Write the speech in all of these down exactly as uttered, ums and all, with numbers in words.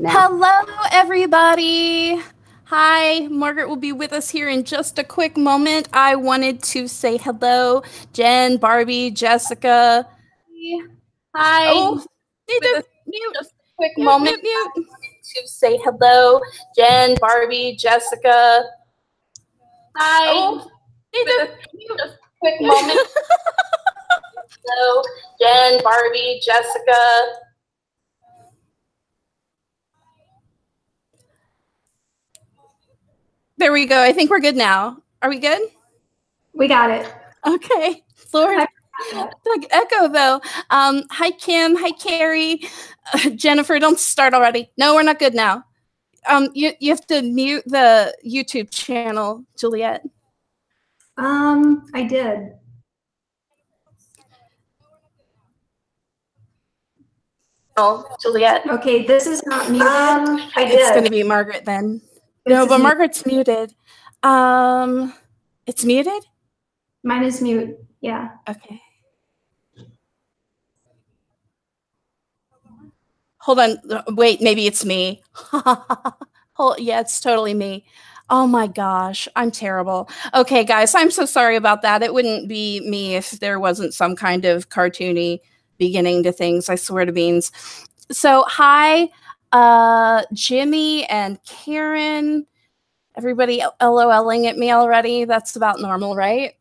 Now. Hello, everybody. Hi, Margaret will be with us here in just a quick moment. I wanted to say hello, Jen, Barbie, Jessica. Hi. Oh, need to mute. Just a quick mute, moment. Mute, mute. I wanted to say hello, Jen, Barbie, Jessica. Hi. Oh, need to mute. Just a quick moment. Hello, Jen, Barbie, Jessica. There we go. I think we're good now. Are we good? We got it. Okay. Lord, echo though. Um, hi, Kim. Hi, Carrie. Uh, Jennifer, don't start already. No, we're not good now. Um, you, you have to mute the YouTube channel, Juliet. Um, I did. Oh, Juliet. Okay, this is not muted. Um, I did. It's going to be Margaret then. No, but Margaret's muted. Um, it's muted? Mine is mute, yeah. Okay. Hold on, wait, maybe it's me. Oh, yeah, it's totally me. Oh my gosh, I'm terrible. Okay, guys, I'm so sorry about that. It wouldn't be me if there wasn't some kind of cartoony beginning to things, I swear to beans. So, hi. Uh, Jimmy and Karen, everybody LOLing at me already. That's about normal, right?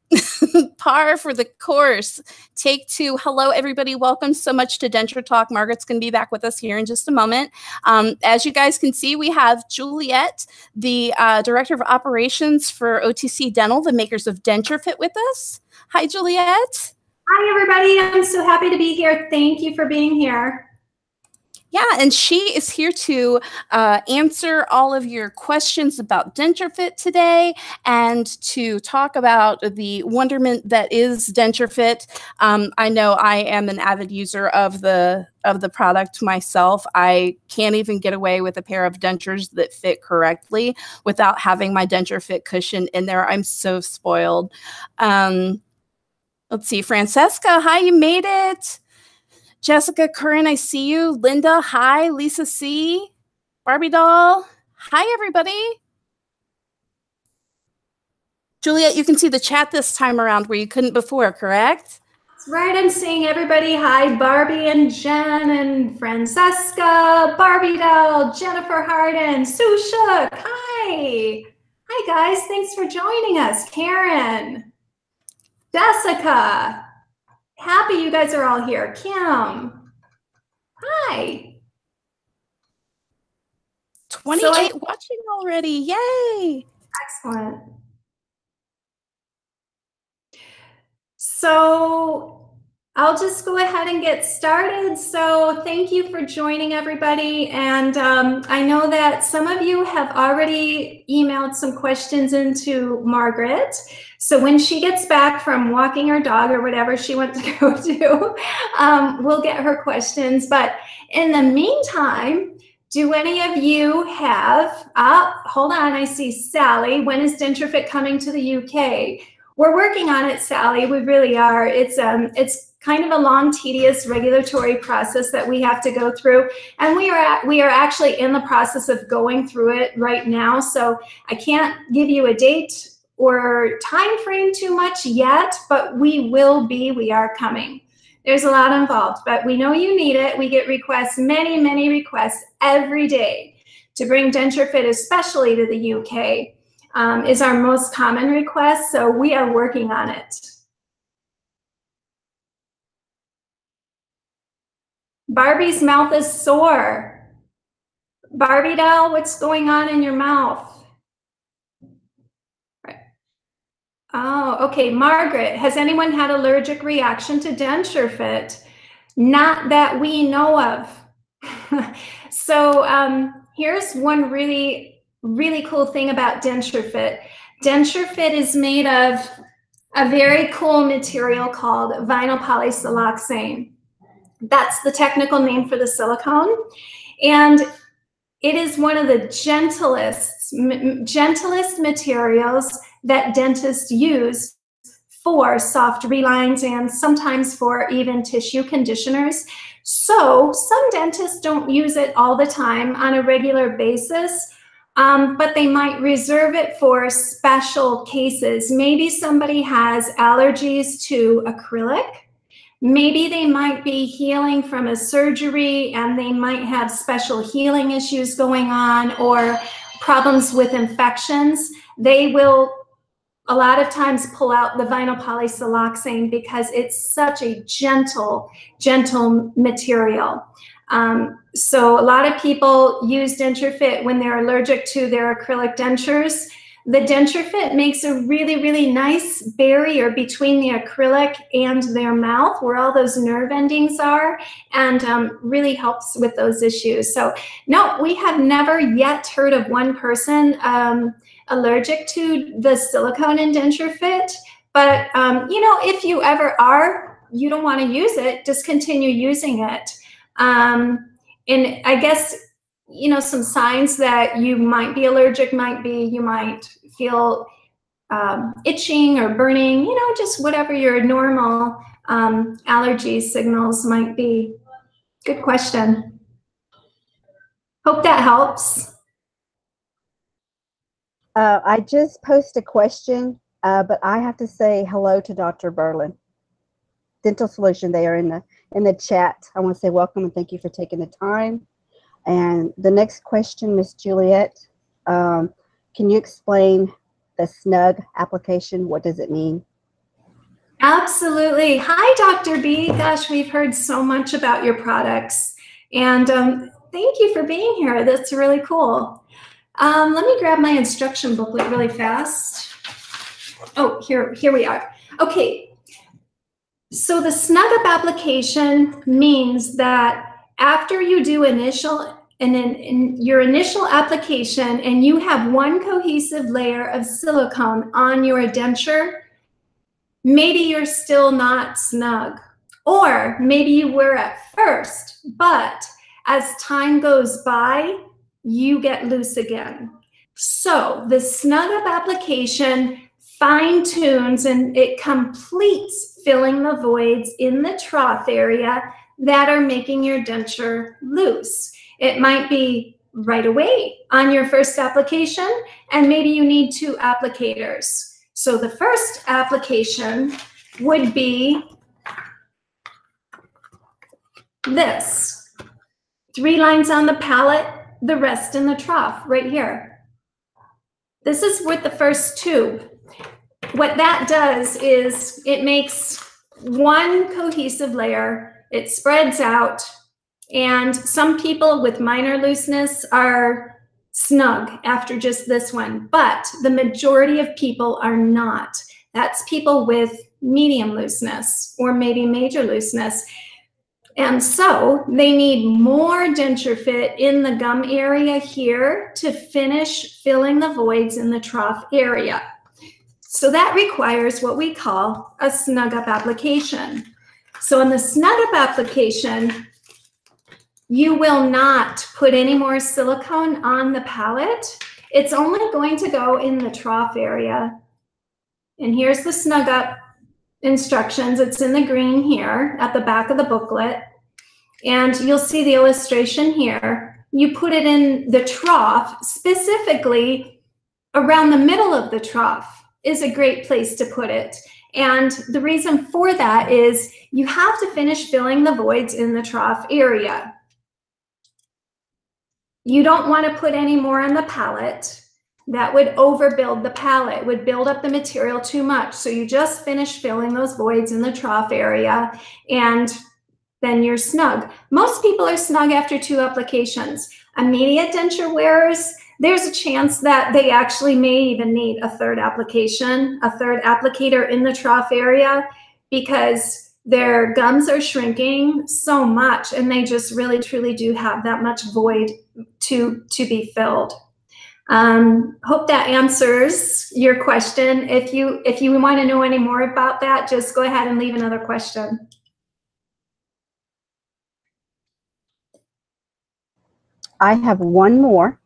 Par for the course. Take two. Hello, everybody. Welcome so much to Denture Talk. Margaret's going to be back with us here in just a moment. Um, as you guys can see, we have Juliet, the uh, Director of Operations for O T C Dental, the makers of DenSureFit, with us. Hi, Juliet. Hi, everybody. I'm so happy to be here. Thank you for being here. Yeah, and she is here to uh, answer all of your questions about DenSureFit today and to talk about the wonderment that is DenSureFit. Um, I know I am an avid user of the of the product myself. I can't even get away with a pair of dentures that fit correctly without having my DenSureFit cushion in there. I'm so spoiled. Um, let's see, Francesca, hi, you made it. Jessica, Corinne, I see you. Linda, hi. Lisa C. Barbie doll. Hi, everybody. Juliet, you can see the chat this time around where you couldn't before, correct? That's right. I'm seeing everybody. Hi, Barbie and Jen and Francesca, Barbie doll, Jennifer Harden, Sue Shook. Hi. Hi, guys. Thanks for joining us. Karen, Jessica. Happy you guys are all here. Kim, hi. twenty-eight so I, watching already, yay. Excellent. So I'll just go ahead and get started. So thank you for joining, everybody. And um, I know that some of you have already emailed some questions into Margaret. So when she gets back from walking her dog or whatever she went to go do, um, we'll get her questions. But in the meantime, do any of you have, uh, hold on, I see Sally. When is DenSureFit coming to the U K? We're working on it, Sally. We really are. It's, um, it's kind of a long, tedious regulatory process that we have to go through. And we are, at, we are actually in the process of going through it right now. So I can't give you a date or time frame too much yet, but we will be, we are coming. There's a lot involved, but we know you need it. We get requests, many, many requests every day to bring DenSureFit, especially to the U K, um, is our most common request, so we are working on it. Barbie's mouth is sore. Barbie doll, what's going on in your mouth? Oh, okay. Margaret, has anyone had allergic reaction to DenSureFit? Not that we know of. So um, here's one really, really cool thing about DenSureFit. DenSureFit is made of a very cool material called vinyl polysiloxane. That's the technical name for the silicone. And it is one of the gentlest, gentlest materials that dentists use for soft relines and sometimes for even tissue conditioners. So some dentists don't use it all the time on a regular basis, um, but they might reserve it for special cases. Maybe somebody has allergies to acrylic. Maybe they might be healing from a surgery and they might have special healing issues going on or problems with infections. They will a lot of times pull out the vinyl polysiloxane because it's such a gentle, gentle material. Um, so a lot of people use DenSureFit when they're allergic to their acrylic dentures. The DenSureFit makes a really, really nice barrier between the acrylic and their mouth where all those nerve endings are, and um, really helps with those issues. So no, we have never yet heard of one person um, allergic to the silicone in DenSureFit, but um, you know, if you ever are, you don't wanna use it, just continue using it. Um, and I guess, you know, some signs that you might be allergic might be you might feel um, itching or burning, you know, just whatever your normal um, allergy signals might be. Good question. Hope that helps. Uh, I just posted a question, uh, but I have to say hello to Doctor Berlin, Dental Solution. They are in the in the chat. I want to say welcome and thank you for taking the time. And the next question, Miss Juliet, um, can you explain the Snug application? What does it mean? Absolutely. Hi, Doctor B. Gosh, we've heard so much about your products. And um, thank you for being here. That's really cool. Um, let me grab my instruction booklet really fast. Oh, here, here we are. Okay. So the SnugUp application means that after you do initial and in, in your initial application and you have one cohesive layer of silicone on your denture, maybe you're still not snug, or maybe you were at first, but as time goes by, you get loose again. So the SnugUp application fine-tunes and it completes filling the voids in the trough area that are making your denture loose. It might be right away on your first application, and maybe you need two applicators. So the first application would be this. Three lines on the palate, the rest in the trough right here. This is with the first tube. What that does is it makes one cohesive layer. It spreads out, and some people with minor looseness are snug after just this one, but the majority of people are not. That's people with medium looseness or maybe major looseness. And so they need more DenSureFit in the gum area here to finish filling the voids in the trough area. So that requires what we call a SnugUp application. So in the SnugUp application, you will not put any more silicone on the palate. It's only going to go in the trough area. And here's the SnugUp instructions. It's in the green here at the back of the booklet. And you'll see the illustration here. You put it in the trough, specifically around the middle of the trough is a great place to put it. And the reason for that is you have to finish filling the voids in the trough area. You don't want to put any more on the palate. That would overbuild the palate, would build up the material too much. So you just finish filling those voids in the trough area, and then you're snug. Most people are snug after two applications. Immediate denture wearers, there's a chance that they actually may even need a third application, a third applicator in the trough area, because their gums are shrinking so much and they just really truly do have that much void to, to be filled. Um, hope that answers your question. If you, if you want to know any more about that, just go ahead and leave another question. I have one more.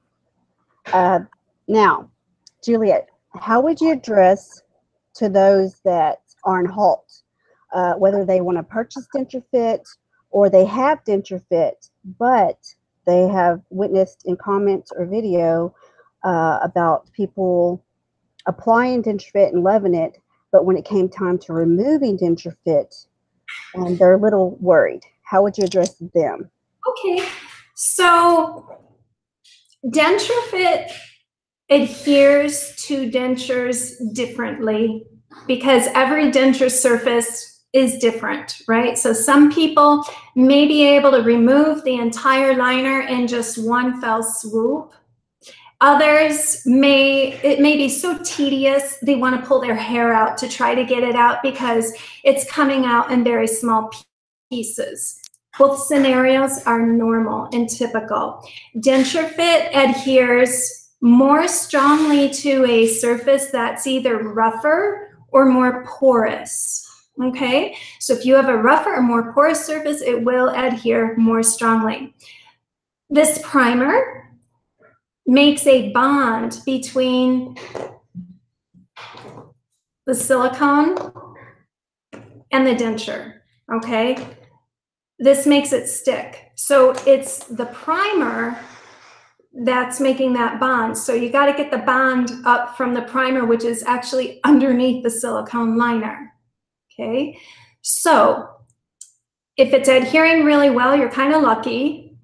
Uh, now, Juliet, how would you address to those that are on halt, uh, whether they want to purchase DenSureFit or they have DenSureFit, but they have witnessed in comments or video uh, about people applying DenSureFit and loving it, but when it came time to removing DenSureFit, and they're a little worried. How would you address them? Okay, so DenSureFit adheres to dentures differently because every denture surface is different, right? So some people may be able to remove the entire liner in just one fell swoop. Others may, it may be so tedious, they want to pull their hair out to try to get it out because it's coming out in very small pieces. Both scenarios are normal and typical. DenSureFit adheres more strongly to a surface that's either rougher or more porous, okay? So if you have a rougher or more porous surface, it will adhere more strongly. This primer makes a bond between the silicone and the denture, okay? This makes it stick. So it's the primer that's making that bond. So you got to get the bond up from the primer, which is actually underneath the silicone liner, okay? So if it's adhering really well, you're kind of lucky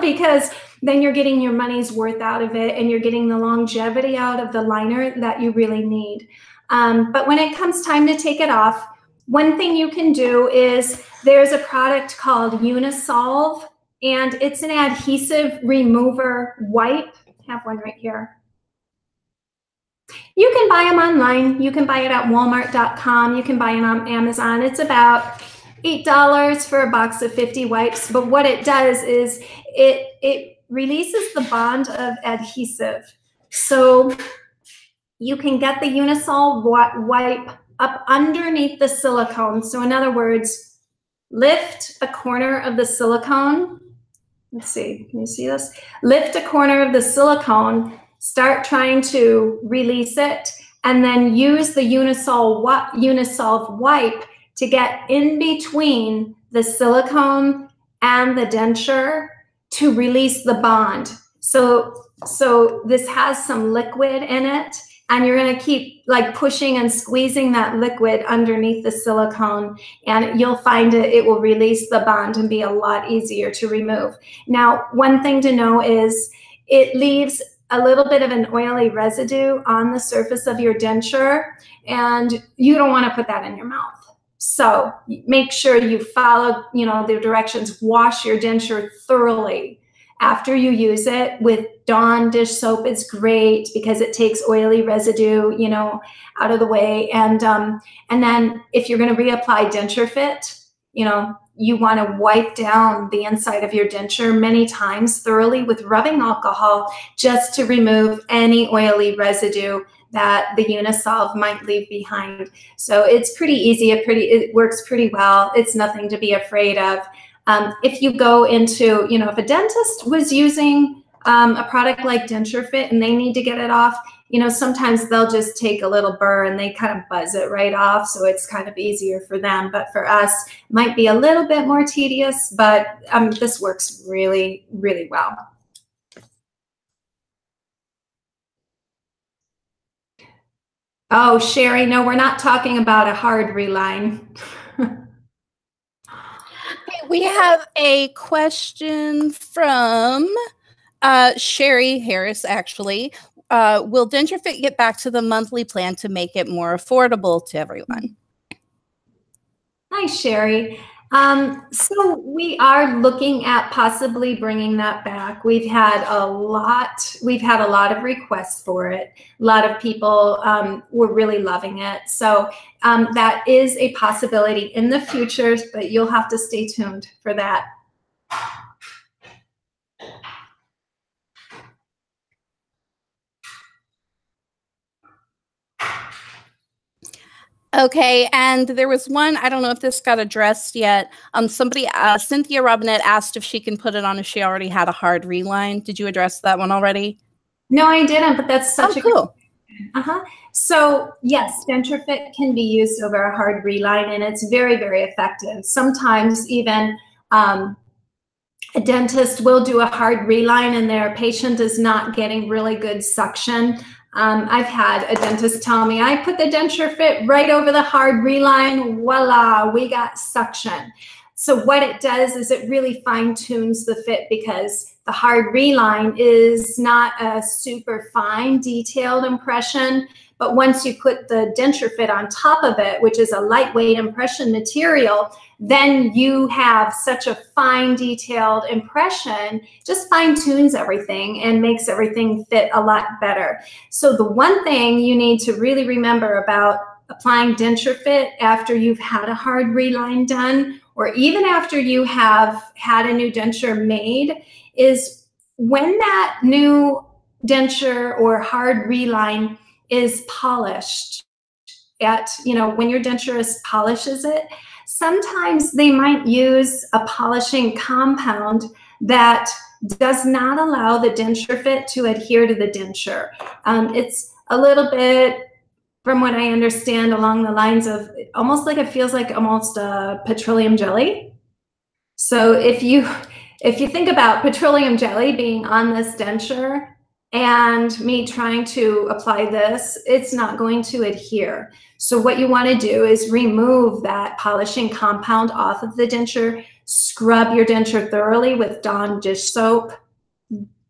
because then you're getting your money's worth out of it and you're getting the longevity out of the liner that you really need. Um, but when it comes time to take it off, one thing you can do is there's a product called Unisolve, and it's an adhesive remover wipe. I have one right here. You can buy them online. You can buy it at walmart dot com. You can buy it on Amazon. It's about eight dollars for a box of fifty wipes. But what it does is it, it, releases the bond of adhesive. So you can get the Unisolve wipe up underneath the silicone. So in other words, lift a corner of the silicone. Let's see, can you see this? Lift a corner of the silicone, start trying to release it, and then use the Unisolve, Unisolve wipe to get in between the silicone and the denture to release the bond. So, so this has some liquid in it, and you're gonna keep like pushing and squeezing that liquid underneath the silicone, and you'll find it, it will release the bond and be a lot easier to remove. Now, one thing to know is it leaves a little bit of an oily residue on the surface of your denture, and you don't wanna put that in your mouth. So make sure you follow, you know, the directions. Wash your denture thoroughly after you use it with Dawn dish soap. It's great because it takes oily residue, you know, out of the way. And um, and then if you're going to reapply DenSureFit, you know, you want to wipe down the inside of your denture many times thoroughly with rubbing alcohol just to remove any oily residue that the Unisolve might leave behind. So it's pretty easy, it, pretty, it works pretty well. It's nothing to be afraid of. Um, if you go into, you know, if a dentist was using um, a product like DenSureFit and they need to get it off, you know, sometimes they'll just take a little burr and they kind of buzz it right off. So it's kind of easier for them. But for us, it might be a little bit more tedious, but um, this works really, really well. Oh, Sherry, no, we're not talking about a hard reline. Okay, we have a question from uh, Sherry Harris, actually. Uh, will DenSureFit get back to the monthly plan to make it more affordable to everyone? Hi, Sherry. Um, so we are looking at possibly bringing that back. We've had a lot, we've had a lot of requests for it. A lot of people um, were really loving it. So um, that is a possibility in the future, but you'll have to stay tuned for that. Okay, and there was one, I don't know if this got addressed yet. Um, somebody, uh, Cynthia Robinette asked if she can put it on if she already had a hard reline. Did you address that one already? No, I didn't, but that's such oh, a cool. Good. Uh-huh. So yes, DenSureFit can be used over a hard reline, and it's very, very effective. Sometimes even Um, a dentist will do a hard reline and their patient is not getting really good suction. Um, I've had a dentist tell me, I put the DenSureFit right over the hard reline, voila, we got suction. So what it does is it really fine tunes the fit, because the hard reline is not a super fine detailed impression, but once you put the DenSureFit on top of it, which is a lightweight impression material, then you have such a fine detailed impression, just fine tunes everything and makes everything fit a lot better. So the one thing you need to really remember about applying DenSureFit after you've had a hard reline done, or even after you have had a new denture made, is when that new denture or hard reline is polished at, you know, when your denturist polishes it, sometimes they might use a polishing compound that does not allow the DenSureFit to adhere to the denture. Um, it's a little bit, from what I understand, along the lines of almost like, it feels like almost a petroleum jelly. So if you if you think about petroleum jelly being on this denture and me trying to apply this, it's not going to adhere. So what you want to do is remove that polishing compound off of the denture, scrub your denture thoroughly with Dawn dish soap,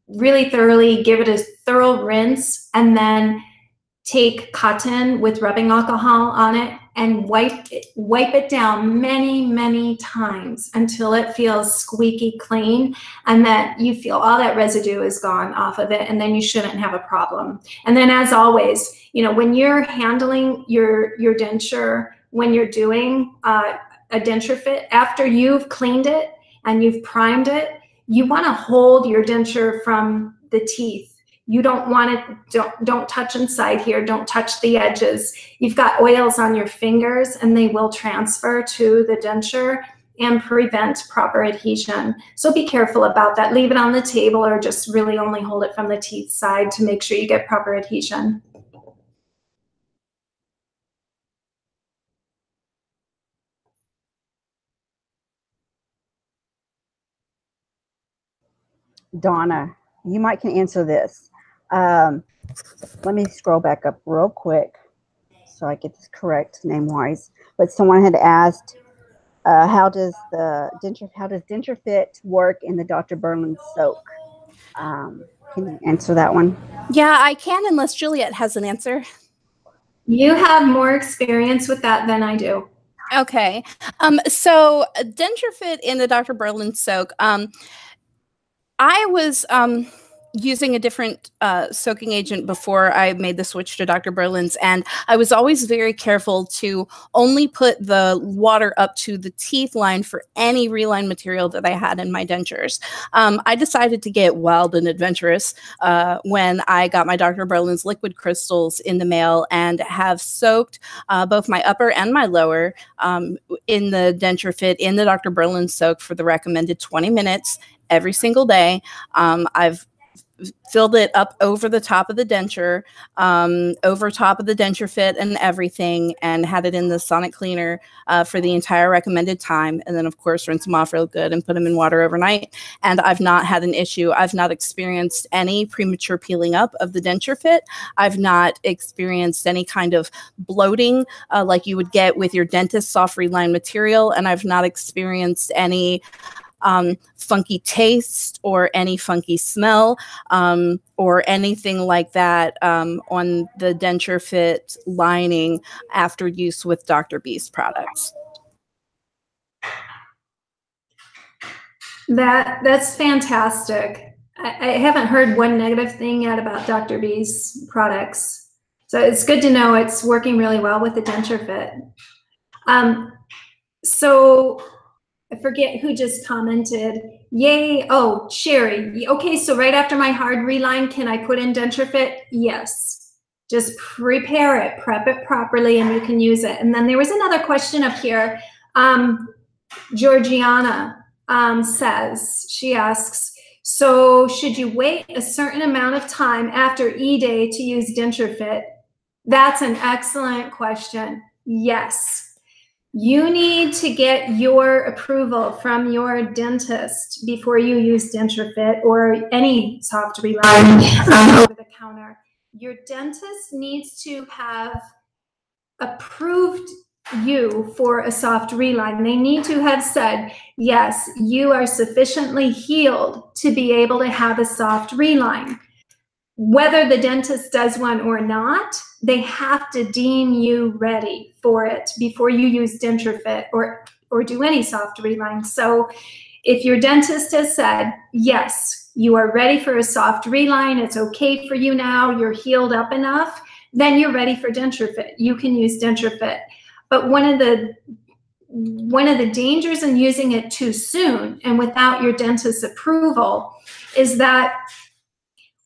really thoroughly, give it a thorough rinse, and then take cotton with rubbing alcohol on it and wipe it, wipe it down many, many times until it feels squeaky clean and that you feel all that residue is gone off of it, and then you shouldn't have a problem. And then, as always, you know, when you're handling your, your denture, when you're doing uh, a DenSureFit, after you've cleaned it and you've primed it, you wanna hold your denture from the teeth. You don't want to, don't, don't touch inside here. Don't touch the edges. You've got oils on your fingers and they will transfer to the denture and prevent proper adhesion. So be careful about that. Leave it on the table or just really only hold it from the teeth side to make sure you get proper adhesion. Donna, you might can answer this. Um, let me scroll back up real quick so I get this correct name-wise. But someone had asked, uh, how does the denture, how does DenSureFit work in the Doctor Berlin soak? Um, can you answer that one? Yeah, I can, unless Juliet has an answer. You have more experience with that than I do. Okay. Um, so DenSureFit in the Doctor Berlin soak. Um, I was... Um, using a different uh, soaking agent before I made the switch to Doctor Berlin's. And I was always very careful to only put the water up to the teeth line for any reline material that I had in my dentures. Um, I decided to get wild and adventurous uh, when I got my Doctor Berlin's liquid crystals in the mail, and have soaked uh, both my upper and my lower um, in the DenSureFit in the Doctor Berlin soak for the recommended twenty minutes every single day. Um, I've filled it up over the top of the denture, um, over top of the DenSureFit and everything, and had it in the sonic cleaner uh, for the entire recommended time. And then, of course, rinse them off real good and put them in water overnight. And I've not had an issue. I've not experienced any premature peeling up of the DenSureFit. I've not experienced any kind of bloating uh, like you would get with your dentist's soft reline material. And I've not experienced any Um, funky taste or any funky smell um, or anything like that um, on the DenSureFit lining after use with Doctor B's products. That that's fantastic. I, I haven't heard one negative thing yet about Doctor B's products, so it's good to know it's working really well with the DenSureFit. Um, so. I forget who just commented. Yay. Oh, Sherry. Okay, so right after my hard reline, can I put in DenSureFit? Yes. Just prepare it, prep it properly, and you can use it. And then there was another question up here. Um, Georgianna um, says, she asks, so should you wait a certain amount of time after E-Day to use DenSureFit? That's an excellent question. Yes. You need to get your approval from your dentist before you use DenSureFit or any soft relaxant over the counter. Your dentist needs to have approved you for a soft reline. They need to have said, yes, you are sufficiently healed to be able to have a soft reline. Whether the dentist does one or not, they have to deem you ready for it before you use DenSureFit or, or do any soft reline. So if your dentist has said, yes, you are ready for a soft reline, it's okay for you now, you're healed up enough, then you're ready for DenSureFit. You can use DenSureFit. But one of the one of the dangers in using it too soon and without your dentist's approval is that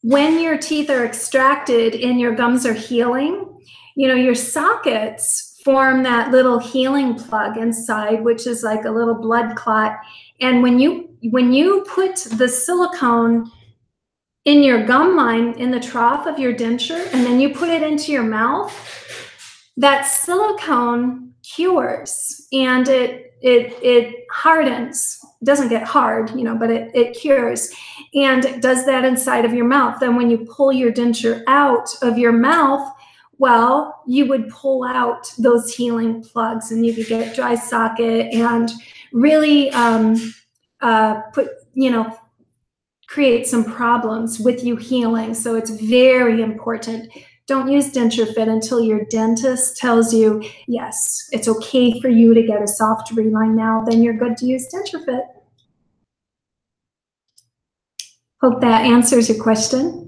when your teeth are extracted and your gums are healing, you know, your sockets form that little healing plug inside, which is like a little blood clot. And when you when you put the silicone in your gum line in the trough of your denture and then you put it into your mouth, that silicone cures and it it it hardens. It doesn't get hard, you know, but it, it cures. And it does that inside of your mouth. Then when you pull your denture out of your mouth, well, you would pull out those healing plugs and you could get dry socket and really um, uh, put, you know, create some problems with you healing. So it's very important. Don't use DenSureFit until your dentist tells you, yes, it's okay for you to get a soft reline now, then you're good to use DenSureFit. Hope that answers your question.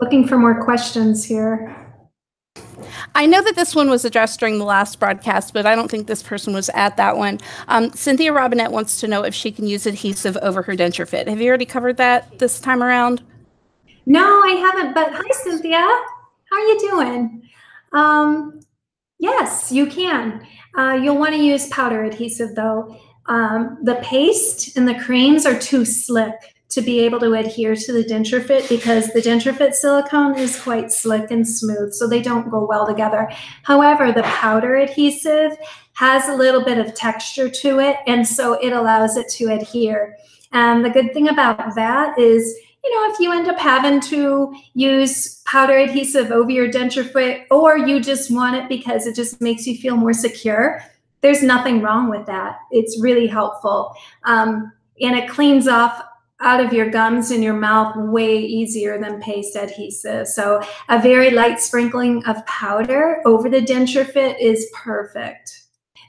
Looking for more questions here. I know that this one was addressed during the last broadcast, but I don't think this person was at that one. Um, Cynthia Robinette wants to know if she can use adhesive over her DenSureFit. Have you already covered that this time around? No, I haven't, but hi, Cynthia. How are you doing? Um, yes, you can. Uh, you'll want to use powder adhesive, though. Um, the paste and the creams are too slick to be able to adhere to the DenSureFit because the DenSureFit silicone is quite slick and smooth, so they don't go well together. However, the powder adhesive has a little bit of texture to it, and so it allows it to adhere. And the good thing about that is, you know, if you end up having to use powder adhesive over your DenSureFit or you just want it because it just makes you feel more secure, there's nothing wrong with that. It's really helpful. Um, and it cleans off out of your gums and your mouth way easier than paste adhesive. So a very light sprinkling of powder over the DenSureFit is perfect,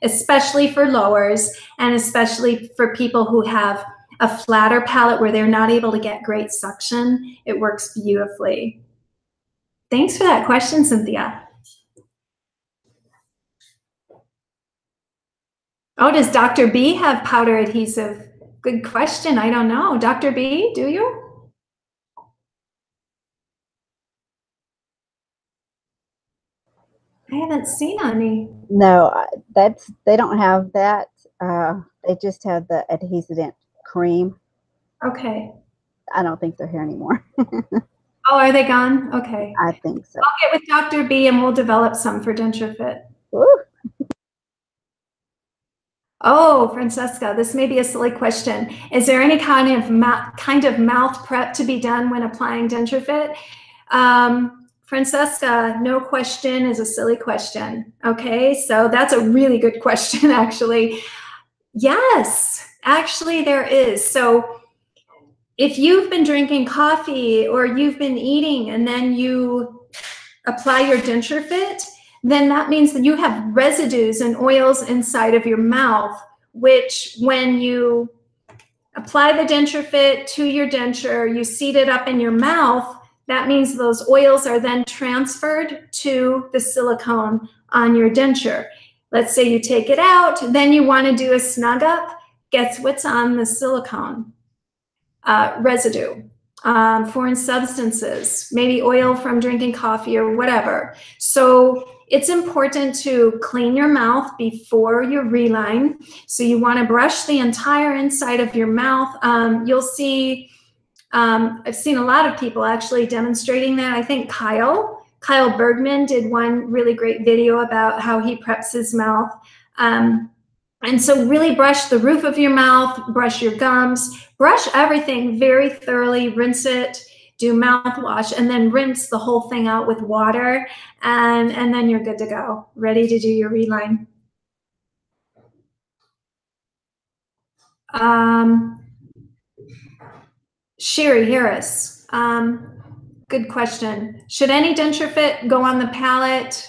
especially for lowers and especially for people who have a flatter palate where they're not able to get great suction. It works beautifully. Thanks for that question, Cynthia. Oh, does Doctor B have powder adhesive? Good question. I don't know. Doctor B, do you? I haven't seen any. No, that's they don't have that. Uh, they just have the adhesive cream. Okay. I don't think they're here anymore. Oh, are they gone? Okay. I think so. I'll get with Doctor B and we'll develop some for DenSureFit. Ooh. Oh, Francesca, this may be a silly question. Is there any kind of mouth, kind of mouth prep to be done when applying DenSureFit? Um, Francesca, no question is a silly question. Okay, so that's a really good question, actually. Yes, actually there is. So if you've been drinking coffee or you've been eating and then you apply your DenSureFit, then that means that you have residues and oils inside of your mouth, which when you apply the DenSureFit to your denture, you seat it up in your mouth, that means those oils are then transferred to the silicone on your denture. Let's say you take it out, then you want to do a snug up, guess what's on the silicone? Uh, residue. Um, foreign substances, maybe oil from drinking coffee or whatever. So It's important to clean your mouth before you reline. So you want to brush the entire inside of your mouth. Um, you'll see, um, I've seen a lot of people actually demonstrating that. I think Kyle, Kyle Bergman did one really great video about how he preps his mouth. Um, and so really brush the roof of your mouth, brush your gums, brush everything very thoroughly, rinse it. Do mouthwash, and then rinse the whole thing out with water, and, and then you're good to go, ready to do your reline. Um, Sherry Harris, um, good question. Should any denture fit go on the palate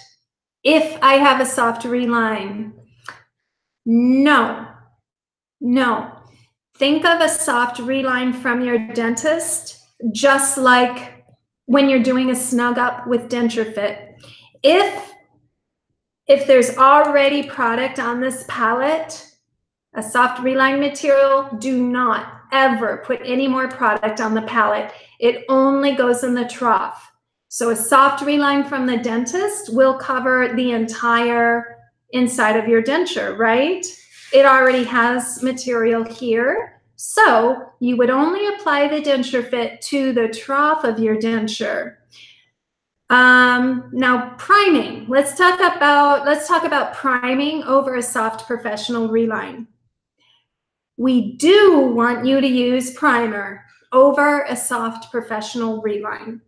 if I have a soft reline? No, no. Think of a soft reline from your dentist just like when you're doing a snug up with DenSureFit. If, if there's already product on this palette, a soft reline material, do not ever put any more product on the palette. It only goes in the trough. So a soft reline from the dentist will cover the entire inside of your denture, right? It already has material here. So you would only apply the DenSureFit to the trough of your denture. Um, now priming, let's talk about, let's talk about priming over a soft professional reline. We do want you to use primer over a soft professional reline,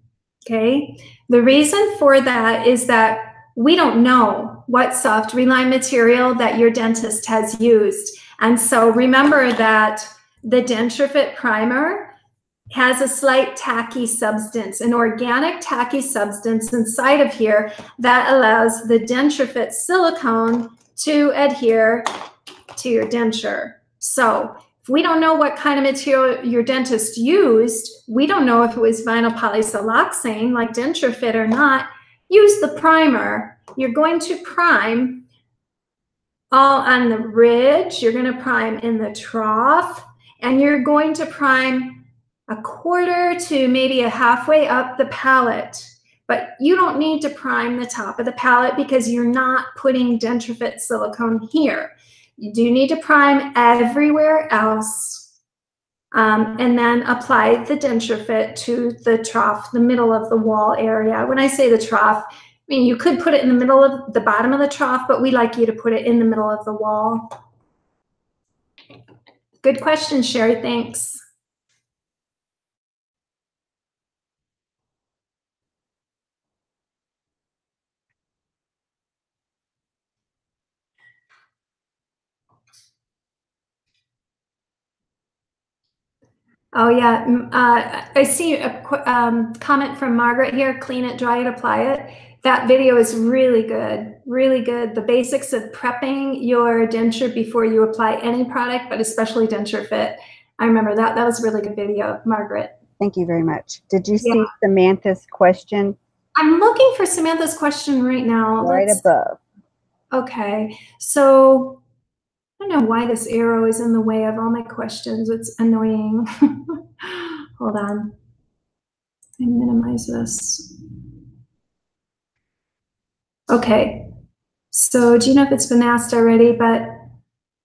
okay? The reason for that is that we don't know what soft reline material that your dentist has used. And so remember that the DenSureFit primer has a slight tacky substance, an organic tacky substance inside of here that allows the DenSureFit silicone to adhere to your denture. So if we don't know what kind of material your dentist used, we don't know if it was vinyl polysiloxane like DenSureFit or not, use the primer. You're going to prime all on the ridge. You're going to prime in the trough. And you're going to prime a quarter to maybe a halfway up the palate. But you don't need to prime the top of the palate because you're not putting DenSureFit silicone here. You do need to prime everywhere else, um, and then apply the DenSureFit to the trough, the middle of the wall area. When I say the trough, I mean you could put it in the middle of the bottom of the trough, but we like you to put it in the middle of the wall. Good question, Sherry. Thanks. Oh, yeah. Uh, I see a um, comment from Margaret here, clean it, dry it, apply it. That video is really good. Really good. The basics of prepping your denture before you apply any product, but especially DenSureFit. I remember that. That was a really good video, Margaret. Thank you very much. Did you see yeah. Samantha's question? I'm looking for Samantha's question right now. Right Let's, above. Okay. So I don't know why this arrow is in the way of all my questions. It's annoying. Hold on. I minimize this. Okay. So do you know if it's been asked already, but,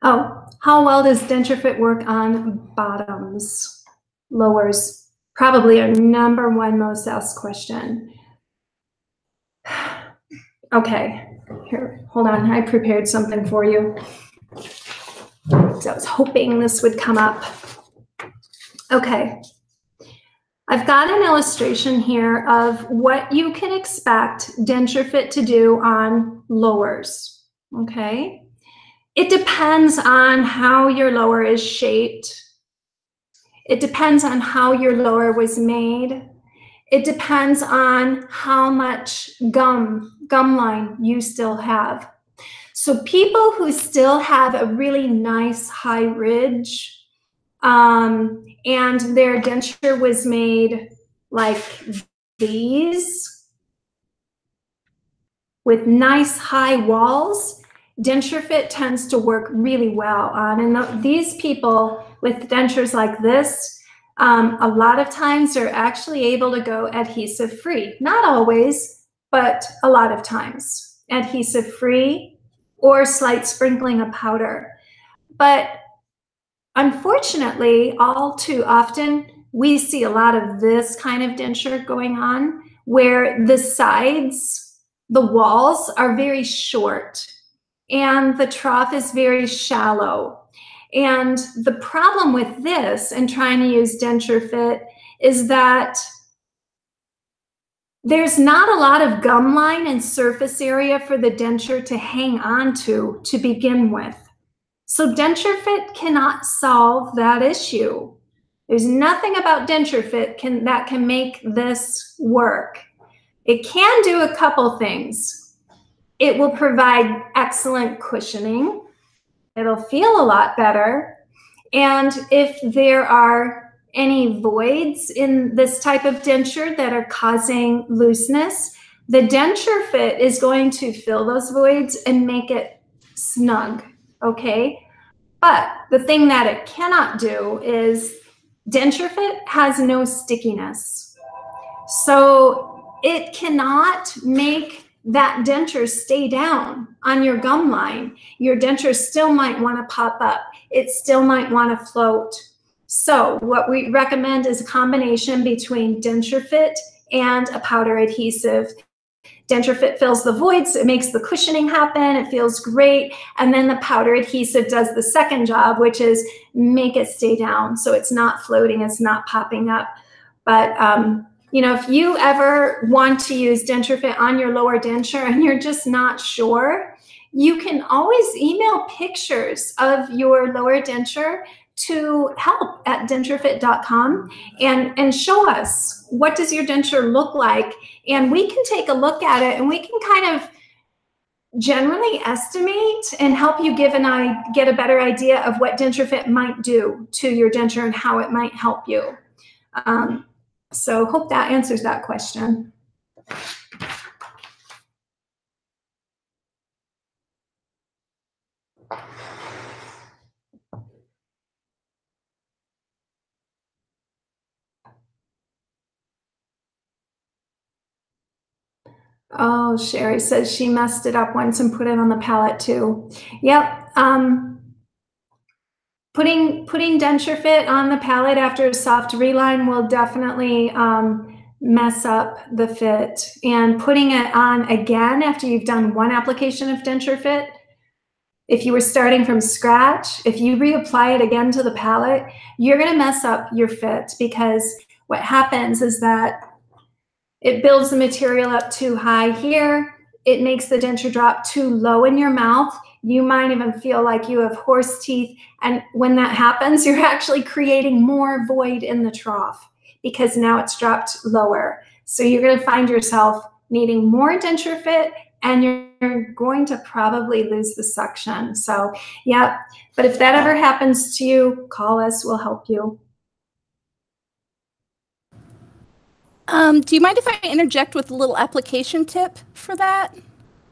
oh, how well does DenSureFit work on bottoms? Lowers, probably our number one most asked question. Okay, here, hold on, I prepared something for you. So I was hoping this would come up. Okay, I've got an illustration here of what you can expect DenSureFit to do on lowers, okay? It depends on how your lower is shaped. It depends on how your lower was made. It depends on how much gum, gum line you still have. So people who still have a really nice high ridge, um, and their denture was made like these with nice high walls, DenSureFit tends to work really well on. And the, these people with dentures like this, um, a lot of times are actually able to go adhesive free. Not always, but a lot of times. adhesive-free or slight sprinkling of powder. But unfortunately, all too often, we see a lot of this kind of denture going on where the sides, the walls are very short and the trough is very shallow. And the problem with this and trying to use DenSureFit is that there's not a lot of gum line and surface area for the denture to hang on to to begin with. So DenSureFit cannot solve that issue. There's nothing about DenSureFit can, that can make this work. It can do a couple things. It will provide excellent cushioning. It'll feel a lot better. And if there are any voids in this type of denture that are causing looseness, the DenSureFit is going to fill those voids and make it snug. Okay, but the thing that it cannot do is DenSureFit has no stickiness. So it cannot make that denture stay down on your gum line. Your denture still might want to pop up. It still might want to float. So what we recommend is a combination between DenSureFit and a powder adhesive. DenSureFit fills the voids, it makes the cushioning happen, it feels great, and then the powder adhesive does the second job, which is make it stay down so it's not floating, it's not popping up. But um, you know, if you ever want to use DenSureFit on your lower denture and you're just not sure, you can always email pictures of your lower denture to help at denturefit dot com and, and show us what does your denture look like. And we can take a look at it and we can kind of generally estimate and help you give an I get a better idea of what DenSureFit might do to your denture and how it might help you. Um, so hope that answers that question. Oh, Sherry says she messed it up once and put it on the palette too. Yep. Um, putting putting DenSureFit on the palette after a soft reline will definitely um, mess up the fit. And putting it on again after you've done one application of DenSureFit, if you were starting from scratch, if you reapply it again to the palette, you're going to mess up your fit, because what happens is that it builds the material up too high here. It makes the denture drop too low in your mouth. You might even feel like you have horse teeth. And when that happens, you're actually creating more void in the trough because now it's dropped lower. So you're going to find yourself needing more DenSureFit, and you're going to probably lose the suction. So, yeah. But if that ever happens to you, call us. We'll help you. Um, do you mind if I interject with a little application tip for that?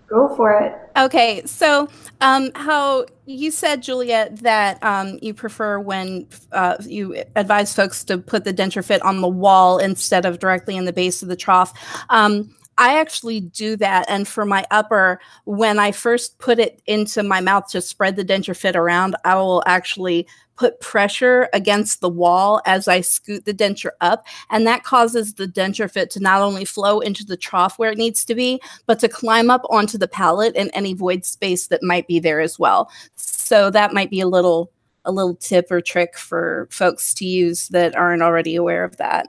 Go for it. Okay, so um, how you said, Juliet, that um, you prefer when uh, you advise folks to put the DenSureFit on the wall instead of directly in the base of the trough. Um, I actually do that, and for my upper, when I first put it into my mouth to spread the DenSureFit around, I will actually put pressure against the wall as I scoot the denture up, and that causes the DenSureFit to not only flow into the trough where it needs to be, but to climb up onto the palate and any void space that might be there as well. So that might be a little a little tip or trick for folks to use that aren't already aware of that.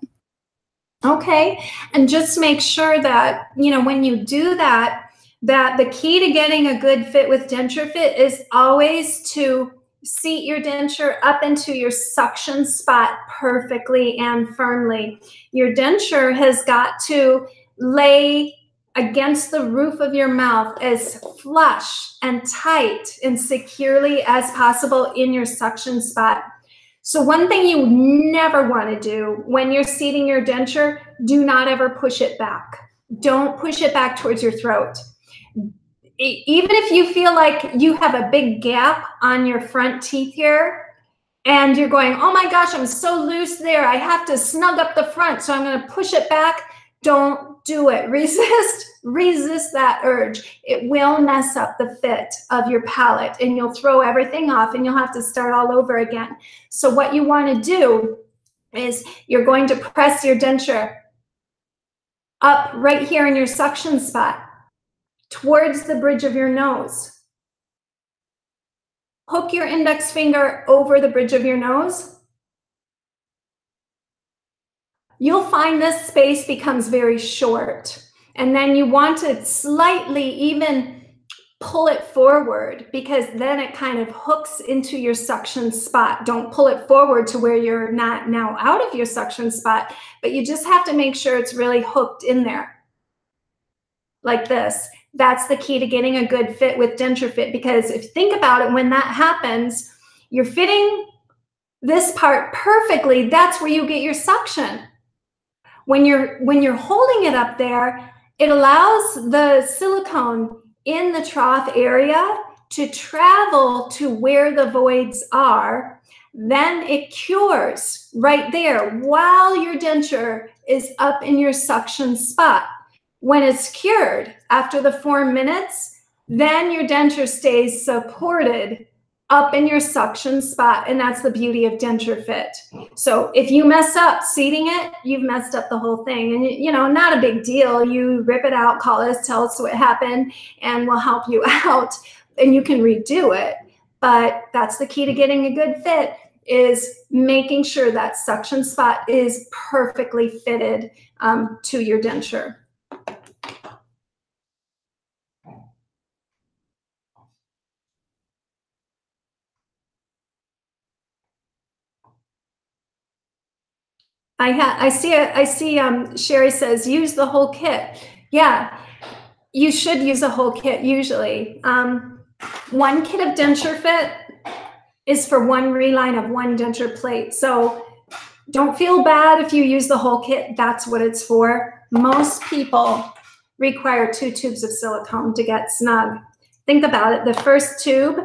Okay, and just make sure that, you know, when you do that, that the key to getting a good fit with DenSureFit is always to seat your denture up into your suction spot perfectly and firmly. Your denture has got to lay against the roof of your mouth as flush and tight and securely as possible in your suction spot. So one thing you never want to do when you're seating your denture, do not ever push it back. Don't push it back towards your throat. Even if you feel like you have a big gap on your front teeth here and you're going, oh my gosh, I'm so loose there, I have to snug up the front, so I'm going to push it back. Don't do it. Resist, resist that urge. It will mess up the fit of your palate and you'll throw everything off and you'll have to start all over again. So what you want to do is you're going to press your denture up right here in your suction spot towards the bridge of your nose. Hook your index finger over the bridge of your nose. You'll find this space becomes very short. And then you want to slightly even pull it forward because then it kind of hooks into your suction spot. Don't pull it forward to where you're not now out of your suction spot, but you just have to make sure it's really hooked in there like this. That's the key to getting a good fit with DenSureFit, because if you think about it, when that happens, you're fitting this part perfectly. That's where you get your suction. When you're, when you're holding it up there, it allows the silicone in the trough area to travel to where the voids are. Then it cures right there while your denture is up in your suction spot. When it's cured after the four minutes, then your denture stays supported up in your suction spot. And that's the beauty of DenSureFit. So if you mess up seating it, you've messed up the whole thing. And, you know, not a big deal. You rip it out, call us, tell us what happened, and we'll help you out. And you can redo it. But that's the key to getting a good fit, is making sure that suction spot is perfectly fitted um, to your denture. I, ha I see, a, I see um, Sherry says, use the whole kit. Yeah, you should use a whole kit usually. Um, one kit of DenSureFit is for one reline of one denture plate. So don't feel bad if you use the whole kit. That's what it's for. Most people require two tubes of silicone to get snug. Think about it. The first tube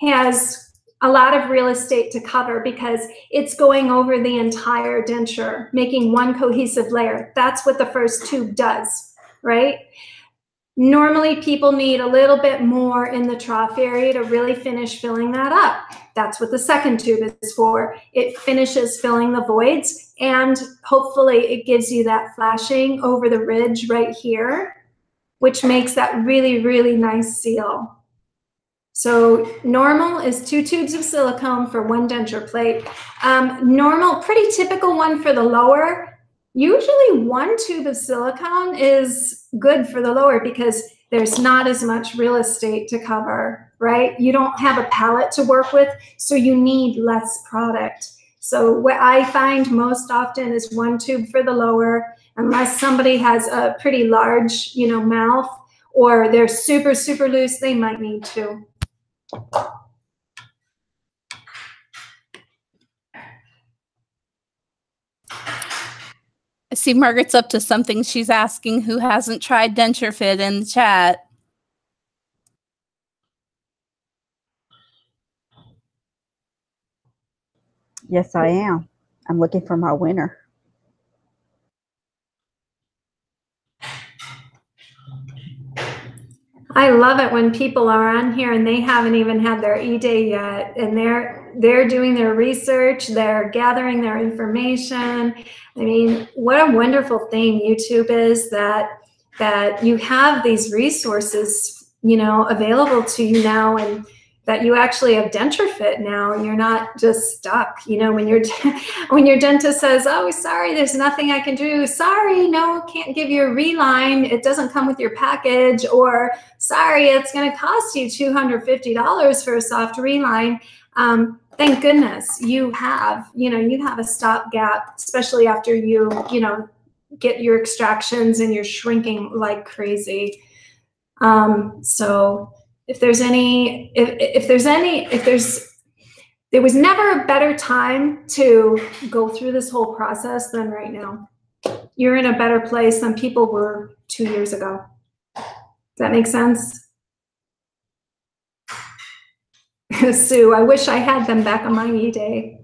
has a lot of real estate to cover because it's going over the entire denture, making one cohesive layer. That's what the first tube does, right? Normally people need a little bit more in the trough area to really finish filling that up. That's what the second tube is for. It finishes filling the voids and hopefully it gives you that flashing over the ridge right here, which makes that really, really nice seal. So normal is two tubes of silicone for one denture plate. Um, normal, pretty typical one for the lower. Usually one tube of silicone is good for the lower because there's not as much real estate to cover, right? You don't have a palette to work with, so you need less product. So what I find most often is one tube for the lower, unless somebody has a pretty large, you know, mouth, or they're super, super loose, they might need two. I see Margaret's up to something. She's asking who hasn't tried DenSureFit in the chat. Yes, I am. I'm looking for my winner. I love it when people are on here and they haven't even had their e-day yet, and they're they're doing their research, they're gathering their information. I mean, what a wonderful thing YouTube is, that that you have these resources, you know, available to you now, and that you actually have DenSureFit now, and you're not just stuck. You know, when your when your dentist says, "Oh, sorry, there's nothing I can do. Sorry, no, can't give you a reline. It doesn't come with your package," or "Sorry, it's going to cost you two hundred fifty dollars for a soft reline." Um, thank goodness you have, you know, you have a stopgap, especially after you, you know, get your extractions and you're shrinking like crazy. Um, so. If there's any, if, if there's any, if there's, there was never a better time to go through this whole process than right now. You're in a better place than people were two years ago. Does that make sense? Sue, I wish I had them back on my e-day.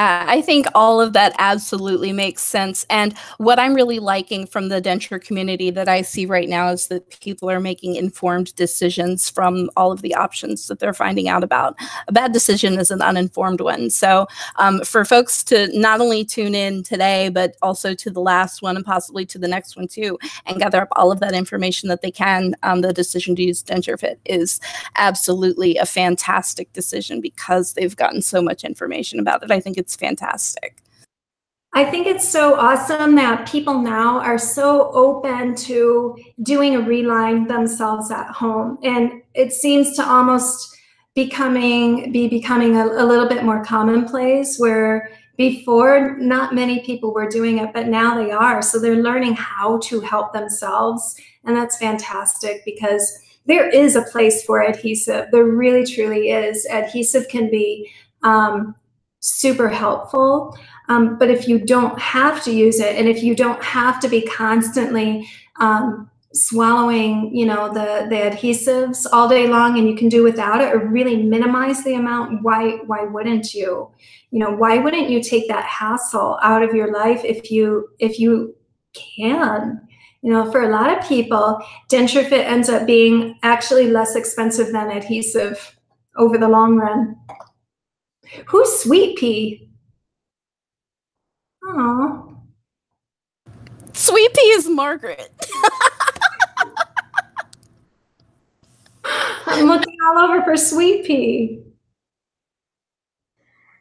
Uh, I think all of that absolutely makes sense. And what I'm really liking from the denture community that I see right now is that people are making informed decisions from all of the options that they're finding out about. A bad decision is an uninformed one. So um, for folks to not only tune in today, but also to the last one and possibly to the next one too, and gather up all of that information that they can, um, the decision to use DenSureFit is absolutely a fantastic decision because they've gotten so much information about it. I think it's fantastic. I think it's so awesome that people now are so open to doing a reline themselves at home. And it seems to almost becoming, be becoming a, a little bit more commonplace, where before not many people were doing it, but now they are. So they're learning how to help themselves. And that's fantastic because there is a place for adhesive. There really, truly is. Adhesive can be um, super helpful. Um, but if you don't have to use it, and if you don't have to be constantly um, swallowing, you know, the, the adhesives all day long, and you can do without it or really minimize the amount, why, why wouldn't you? You know, why wouldn't you take that hassle out of your life if you, if you can? You know, for a lot of people, DenSureFit ends up being actually less expensive than adhesive over the long run. Who's Sweet Pea? Aww. Sweet Pea is Margaret. I'm looking all over for Sweet Pea.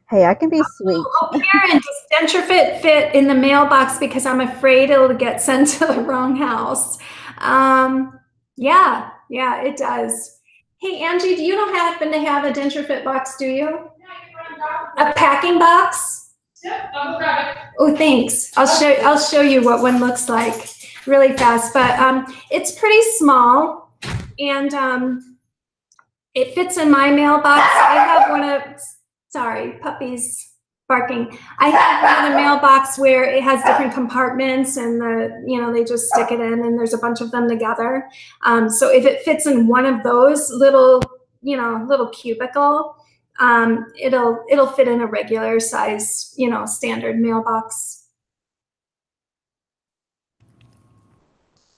Hey, I can be sweet. Oh, oh, Karen, does DenSureFit fit in the mailbox because I'm afraid it'll get sent to the wrong house? Um, yeah, yeah, it does. Hey, Angie, do you don't happen to have a DenSureFit box, do you? No, you a packing box? Yep, I'll grab it. Oh, thanks. I'll show, I'll show you what one looks like really fast, but um, it's pretty small, and um, it fits in my mailbox. I have one of... Sorry, puppies barking. I have a mailbox where it has different compartments, and the, you know, they just stick it in, and there's a bunch of them together. Um, so if it fits in one of those little, you know, little cubicle, um, it'll it'll fit in a regular size, you know, standard mailbox.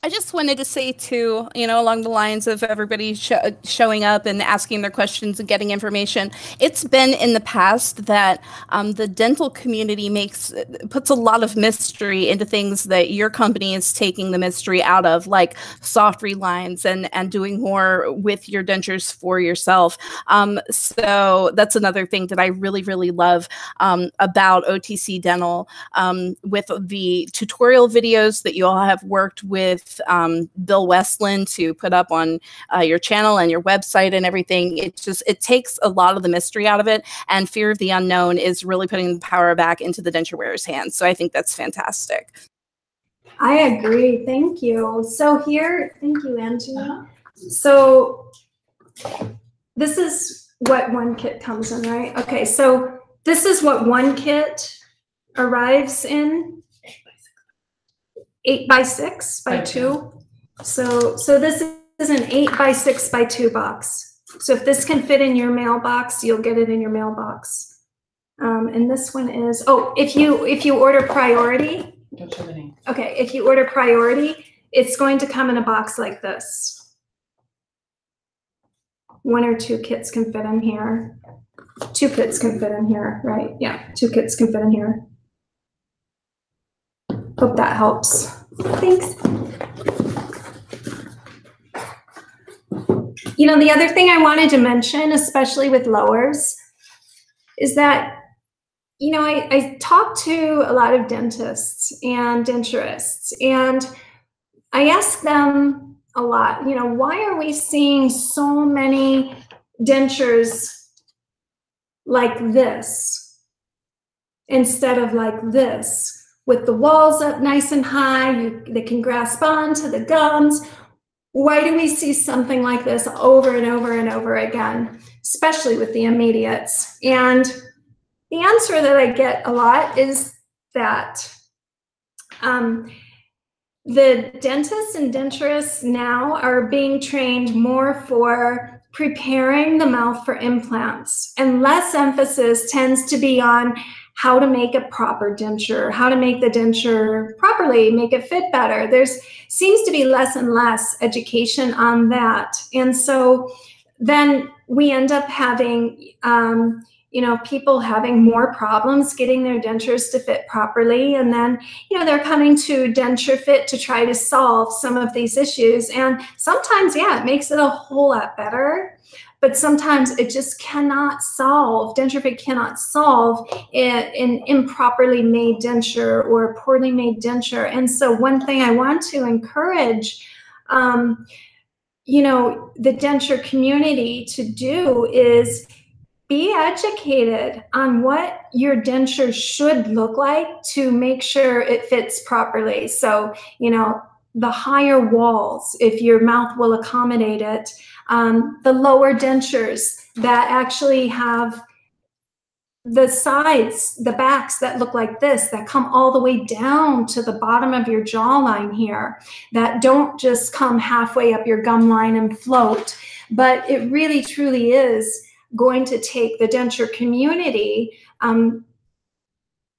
I just wanted to say too, you know, along the lines of everybody sh showing up and asking their questions and getting information, it's been in the past that um, the dental community makes puts a lot of mystery into things that your company is taking the mystery out of, like soft relines and and doing more with your dentures for yourself. Um, so that's another thing that I really, really love um, about O T C Dental, um, with the tutorial videos that you all have worked with Um, Bill Westland to put up on uh, your channel and your website and everything. It just, it takes a lot of the mystery out of it, and fear of the unknown is really putting the power back into the denture wearer's hands. So I think that's fantastic. I agree. Thank you. So here, thank you, Angie. So this is what one kit comes in, right? Okay. So this is what one kit arrives in. Eight by six by two. So, so this is an eight by six by two box. So if this can fit in your mailbox, you'll get it in your mailbox. Um, and this one is, oh, if you, if you order priority, okay, if you order priority, it's going to come in a box like this. One or two kits can fit in here. Two kits can fit in here, right? Yeah, two kits can fit in here. Hope that helps. Thanks. You know, the other thing I wanted to mention, especially with lowers, is that, you know, I, I talk to a lot of dentists and denturists, and I ask them a lot, you know, why are we seeing so many dentures like this instead of like this? With the walls up nice and high, you, they can grasp onto the gums. Why do we see something like this over and over and over again, especially with the immediates? And the answer that I get a lot is that um, the dentists and denturists now are being trained more for preparing the mouth for implants, and less emphasis tends to be on how to make a proper denture, how to make the denture properly, make it fit better. There's seems to be less and less education on that. And so then we end up having, um, you know, people having more problems getting their dentures to fit properly. And then, you know, they're coming to DenSureFit to try to solve some of these issues. And sometimes, yeah, it makes it a whole lot better. But sometimes it just cannot solve, DenSureFit cannot solve an improperly made denture or a poorly made denture. And so one thing I want to encourage, um, you know, the denture community to do is be educated on what your denture should look like to make sure it fits properly. So, you know, the higher walls, if your mouth will accommodate it, Um, the lower dentures that actually have the sides, the backs that look like this, that come all the way down to the bottom of your jawline here, that don't just come halfway up your gum line and float, but it really truly is going to take the denture community um,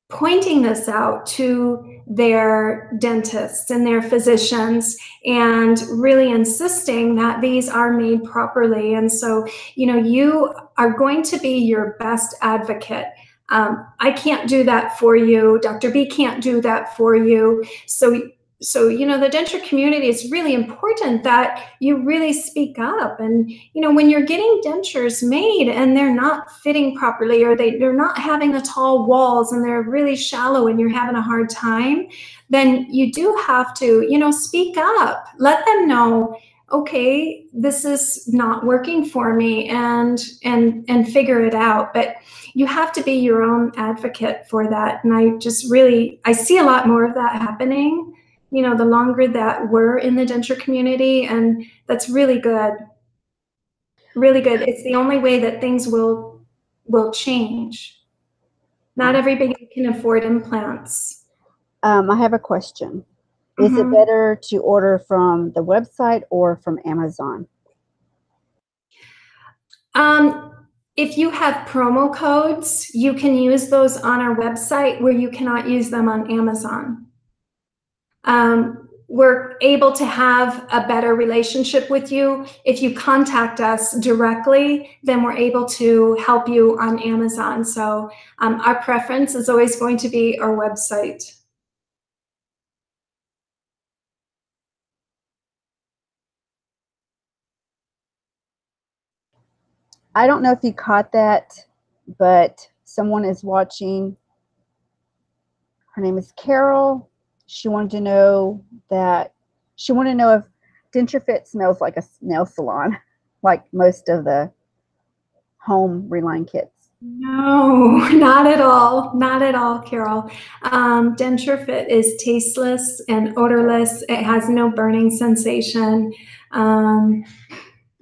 pointing this out to their dentists and their physicians and really insisting that these are made properly. And so, you know, you are going to be your best advocate. Um, I can't do that for you. Doctor B can't do that for you. So, so, you know, the denture community, it's really important that you really speak up. And, you know, when you're getting dentures made and they're not fitting properly, or they, they're not having the tall walls and they're really shallow and you're having a hard time, then you do have to, you know, speak up. Let them know, okay, this is not working for me, and, and, and figure it out. But you have to be your own advocate for that. And I just really, I see a lot more of that happening, you know, the longer that we're in the denture community, and that's really good, really good. It's the only way that things will will change. Not everybody can afford implants. Um, I have a question. Is mm-hmm. it better to order from the website or from Amazon? Um, if you have promo codes, you can use those on our website where you cannot use them on Amazon. Um, we're able to have a better relationship with you. If you contact us directly, then we're able to help you on Amazon. So um, our preference is always going to be our website. I don't know if you caught that, but someone is watching. Her name is Carol. She wanted to know that she wanted to know if DenSureFit smells like a nail salon, like most of the home reline kits. No, not at all. Not at all, Carol. Um, DenSureFit is tasteless and odorless. It has no burning sensation. Um,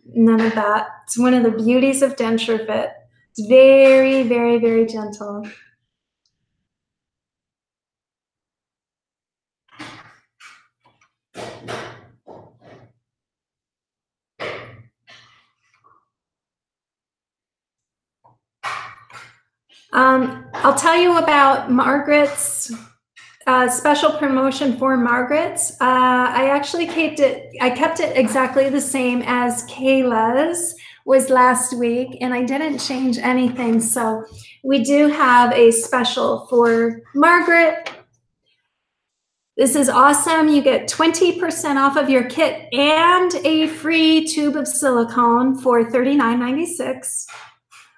none of that. It's one of the beauties of DenSureFit. It's very, very, very gentle. Um, I'll tell you about Margaret's uh, special promotion for Margaret's. Uh, I actually kept it, I kept it exactly the same as Kayla's was last week, and I didn't change anything. So we do have a special for Margaret. This is awesome. You get twenty percent off of your kit and a free tube of silicone for thirty-nine ninety-six.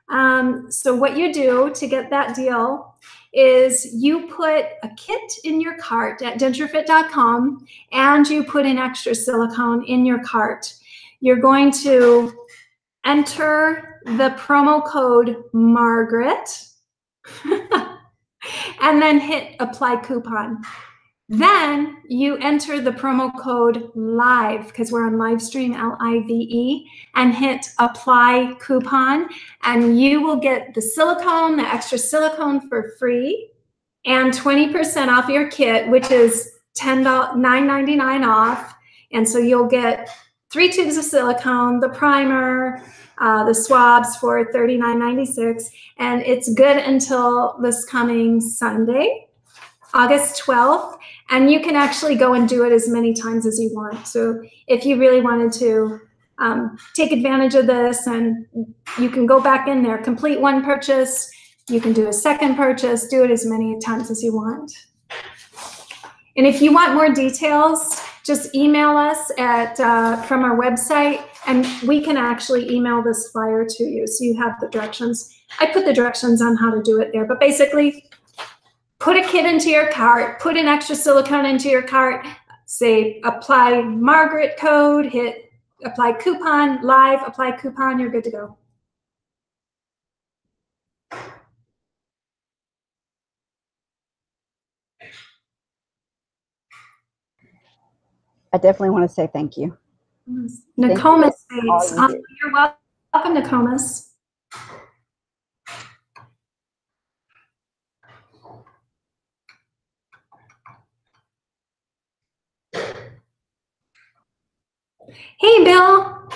Um, so what you do to get that deal is you put a kit in your cart at denturefit dot com and you put an extra silicone in your cart. You're going to enter the promo code Margaret and then hit apply coupon. Then you enter the promo code LIVE, because we're on live stream, L I V E, and hit apply coupon, and you will get the silicone, the extra silicone for free, and twenty percent off your kit, which is nine ninety-nine off. And so you'll get three tubes of silicone, the primer, uh, the swabs for thirty-nine ninety-six, and it's good until this coming Sunday, August twelfth, and you can actually go and do it as many times as you want. So if you really wanted to um, take advantage of this, and you can go back in there, complete one purchase, you can do a second purchase, do it as many times as you want. And if you want more details, just email us at, uh, from our website, and we can actually email this flyer to you so you have the directions. I put the directions on how to do it there, but basically put a kit into your cart, put an extra silicone into your cart, say apply Margaret code, hit apply coupon, live, apply coupon, you're good to go. I definitely want to say thank you. Nokomis, thank you. Um, you're welcome, Nokomis. Hey, Bill.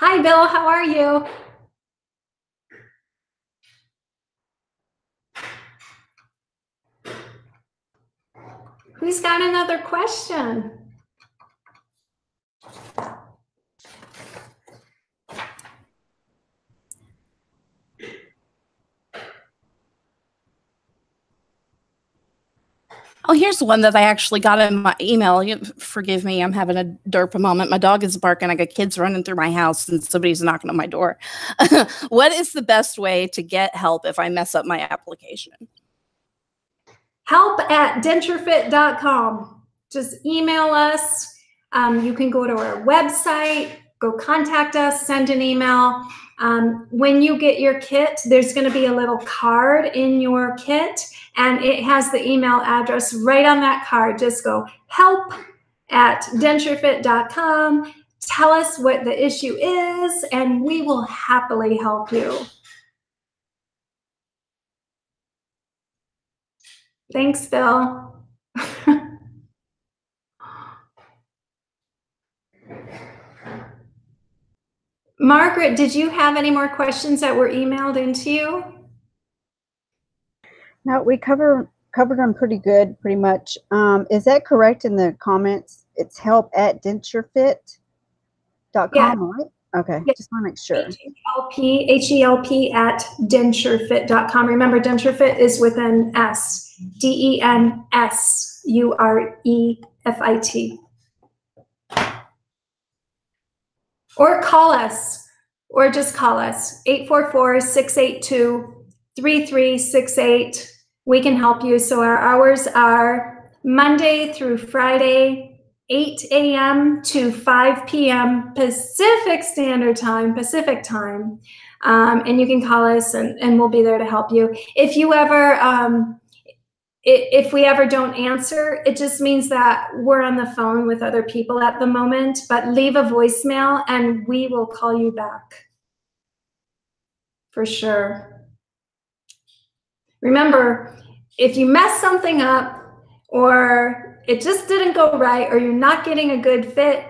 Hi, Bill. How are you? Who's got another question? Oh, here's one that I actually got in my email. You, forgive me, I'm having a derp moment. My dog is barking. I got kids running through my house, and somebody's knocking on my door. What is the best way to get help if I mess up my application? Help at denture fit dot com. Just email us. Um, you can go to our website, go contact us, send an email. Um, when you get your kit, there's going to be a little card in your kit, and it has the email address right on that card. Just go help at denture fit dot com. Tell us what the issue is, and we will happily help you. Thanks, Bill. Margaret, did you have any more questions that were emailed into you? No, we cover, covered them pretty good, pretty much. Um, is that correct in the comments? It's help at denture fit dot com, yeah. Right? Okay, yeah. Just want to make sure. H E L P, H E L P at denture fit dot com. Remember, DentureFit is with an S, D E N S U R E F I T. Or call us, or just call us, eight four four, six eight two, three three six eight. We can help you. So our hours are Monday through Friday, eight A M to five P M Pacific Standard Time, Pacific Time. Um, and you can call us, and, and we'll be there to help you. If you ever, um, if we ever don't answer, it just means that we're on the phone with other people at the moment, but leave a voicemail and we will call you back for sure. Remember, if you mess something up or it just didn't go right or you're not getting a good fit,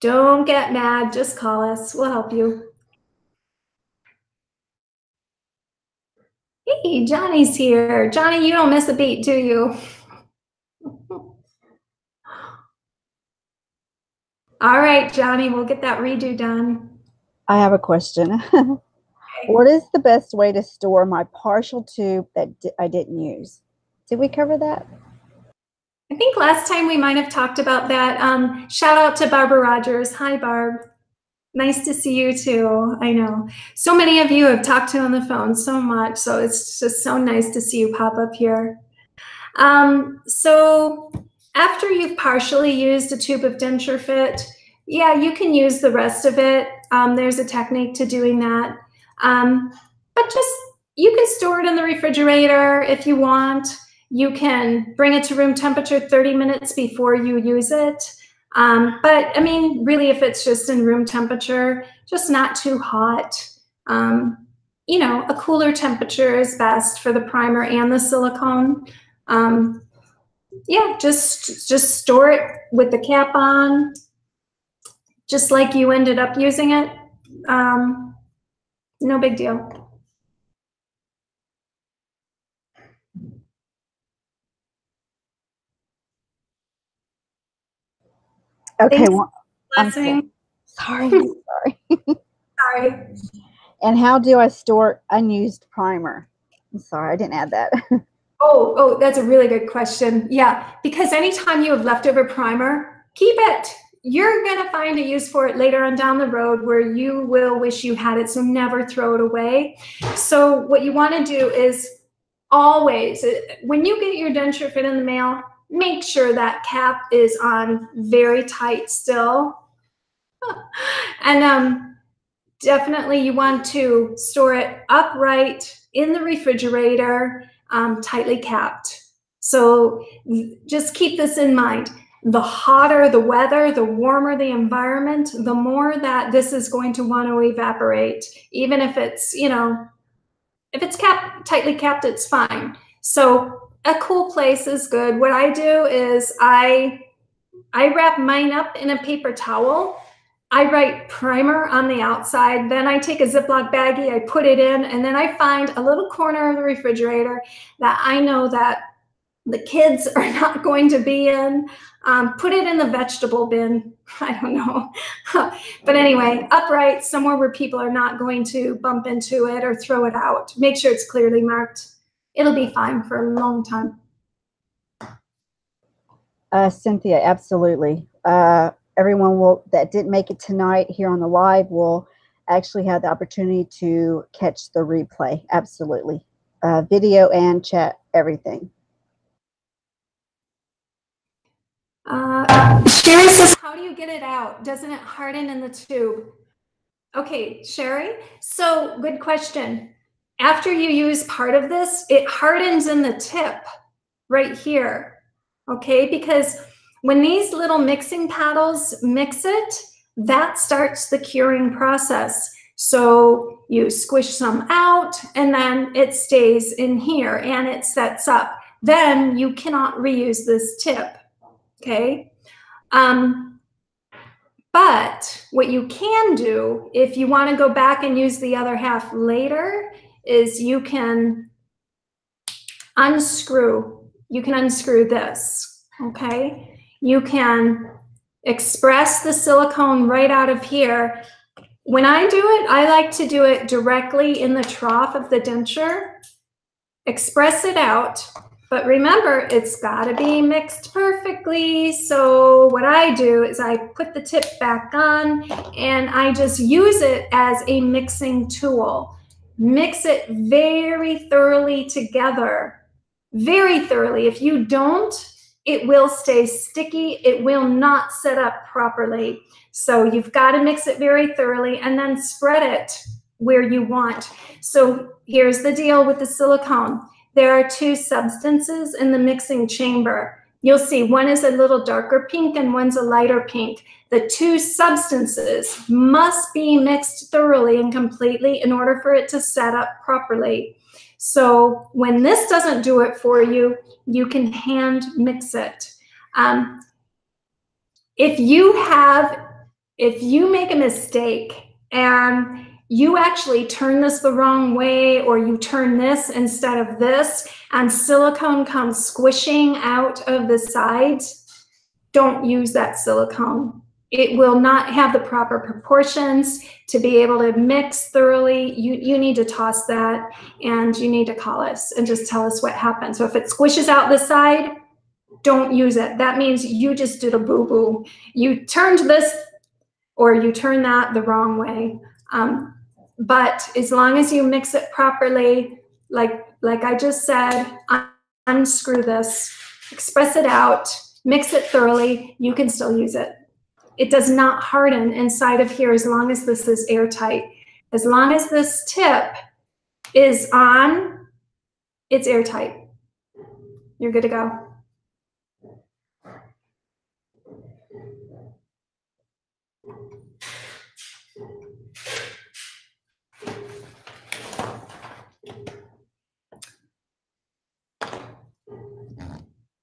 don't get mad, just call us, we'll help you. Hey, Johnny's here. Johnny, you don't miss a beat, do you? All right, Johnny, we'll get that redo done. I have a question. What is the best way to store my partial tube that I didn't use? Did we cover that? I think last time we might have talked about that. Um, shout out to Barbara Rogers. Hi, Barb. Nice to see you too, I know. So many of you have talked to on the phone so much, so it's just so nice to see you pop up here. Um, so after you've partially used a tube of DentureFit, yeah, you can use the rest of it. Um, there's a technique to doing that. Um, but just, you can store it in the refrigerator if you want. You can bring it to room temperature thirty minutes before you use it. Um, but I mean, really, if it's just in room temperature, just not too hot, um, you know, a cooler temperature is best for the primer and the silicone. Um, yeah, just, just store it with the cap on, just like you ended up using it. Um, No big deal. Okay. Thanks. Well, I'm sorry. Sorry. Sorry. And how do I store unused primer? I'm sorry, I didn't add that. oh, oh, that's a really good question. Yeah, because anytime you have leftover primer, keep it. You're going to find a use for it later on down the road where you will wish you had it, so never throw it away. So what you want to do is always, when you get your denture fit in the mail, make sure that cap is on very tight still. And um, definitely you want to store it upright in the refrigerator, um, tightly capped. So just keep this in mind. The hotter the weather, the warmer the environment, the more that this is going to want to evaporate. Even if it's, you know, if it's capped, tightly capped, it's fine. So a cool place is good. What I do is I, I wrap mine up in a paper towel. I write primer on the outside, then I take a Ziploc baggie, I put it in, and then I find a little corner of the refrigerator that I know that the kids are not going to be in. Um, put it in the vegetable bin, I don't know. But anyway, upright, somewhere where people are not going to bump into it or throw it out. Make sure it's clearly marked. It'll be fine for a long time. Uh, Cynthia, absolutely. Uh, Everyone will that didn't make it tonight here on the live will actually have the opportunity to catch the replay. Absolutely. Uh, video and chat, everything. Uh, Sherry says, how do you get it out? Doesn't it harden in the tube? Okay, Sherry. So good question. After you use part of this, it hardens in the tip right here. Okay, because when these little mixing paddles mix it, that starts the curing process. So you squish some out and then it stays in here and it sets up. Then you cannot reuse this tip, okay? Um, but what you can do if you want to go back and use the other half later is you can unscrew, you can unscrew this, okay? You can express the silicone right out of here. When I do it, I like to do it directly in the trough of the denture. Express it out, but remember, it's gotta be mixed perfectly. So what I do is I put the tip back on and I just use it as a mixing tool. Mix it very thoroughly together, very thoroughly. If you don't, it will stay sticky, it will not set up properly. So you've got to mix it very thoroughly and then spread it where you want. So here's the deal with the silicone. There are two substances in the mixing chamber. You'll see one is a little darker pink and one's a lighter pink. The two substances must be mixed thoroughly and completely in order for it to set up properly. So when this doesn't do it for you, you can hand mix it. Um, if you have, if you make a mistake and you actually turn this the wrong way or you turn this instead of this and silicone comes squishing out of the sides, don't use that silicone. It will not have the proper proportions to be able to mix thoroughly. You, you need to toss that and you need to call us and just tell us what happened. So if it squishes out the side, don't use it. That means you just did a boo-boo. You turned this or you turned that the wrong way. Um, but as long as you mix it properly, like, like I just said, unscrew this, express it out, mix it thoroughly, you can still use it. It does not harden inside of here as long as this is airtight. As long as this tip is on, it's airtight. You're good to go.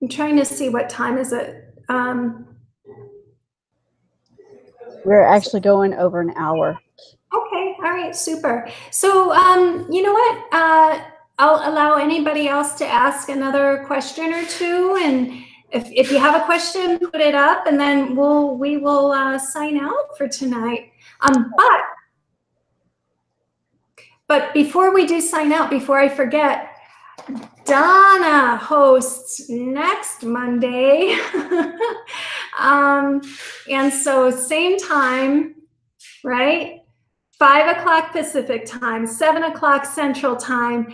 I'm trying to see what time is it. Um, We're actually going over an hour. Okay, All right, super. So um, you know what? Uh, I'll allow anybody else to ask another question or two. And if, if you have a question, put it up, and then we'll, we will uh, sign out for tonight. Um, but, but before we do sign out, before I forget, Donna hosts next Monday. um, and so same time, right? Five o'clock Pacific time, seven o'clock Central time,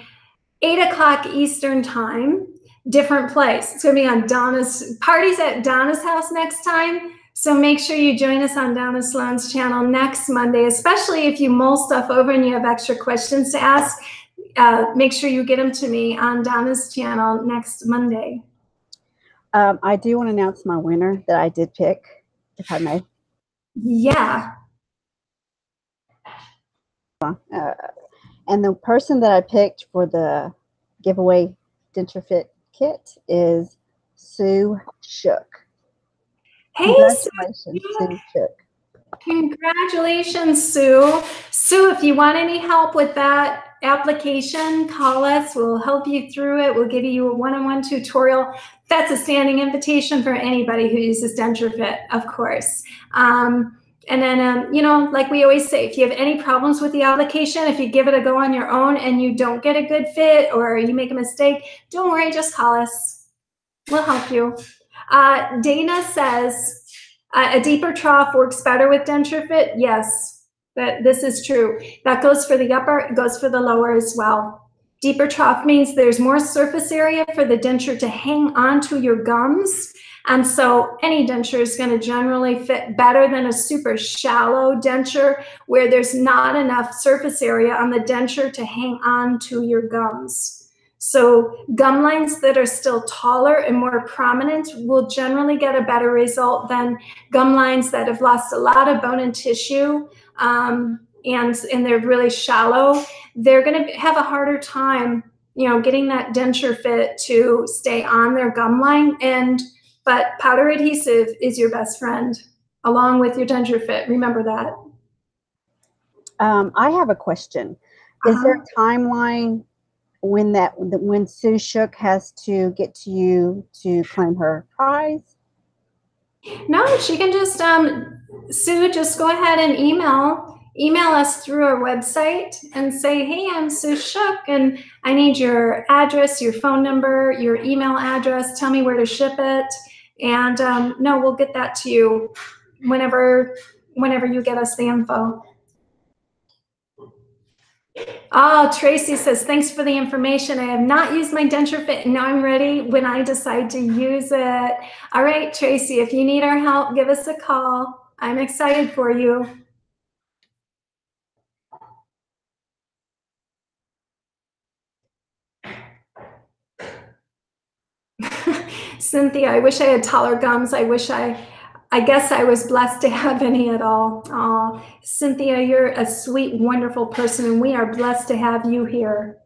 eight o'clock Eastern time, different place. It's going to be on Donna's, parties at Donna's house next time. So make sure you join us on Donna Sloan's channel next Monday, especially if you mull stuff over and you have extra questions to ask. Uh, make sure you get them to me on Donna's channel next Monday. Um, I do want to announce my winner that I did pick, if I may. Yeah. Uh, and the person that I picked for the giveaway DenSureFit kit is Sue Shook. Hey, congratulations, Sue. Sue Shook. Congratulations, Sue. Sue, if you want any help with that application, call us. We'll help you through it. We'll give you a one-on-one tutorial. That's a standing invitation for anybody who uses DenSureFit, of course. Um, And then, um, you know, like we always say, if you have any problems with the application, if you give it a go on your own and you don't get a good fit or you make a mistake, don't worry, just call us. We'll help you. Uh, Dana says, uh, a deeper trough works better with DenSureFit. Yes, that this is true. That goes for the upper, it goes for the lower as well. Deeper trough means there's more surface area for the denture to hang onto your gums. And so any denture is going to generally fit better than a super shallow denture where there's not enough surface area on the denture to hang on to your gums. So gum lines that are still taller and more prominent will generally get a better result than gum lines that have lost a lot of bone and tissue um, and, and they're really shallow. They're going to have a harder time, you know, getting that denture fit to stay on their gum line. And but powder adhesive is your best friend, along with your DenSureFit. Remember that. Um, I have a question. Is um, there a timeline when that when Sue Shook has to get to you to claim her prize? No, she can just um, Sue. Just go ahead and email email us through our website and say, "Hey, I'm Sue Shook, and I need your address, your phone number, your email address. Tell me where to ship it." And um, no, we'll get that to you whenever, whenever you get us the info. Oh, Tracy says, thanks for the information. I have not used my DenSureFit. Now I'm ready when I decide to use it. All right, Tracy, if you need our help, give us a call. I'm excited for you. Cynthia, I wish I had taller gums. I wish I, I guess I was blessed to have any at all. Oh, Cynthia, you're a sweet, wonderful person, and we are blessed to have you here.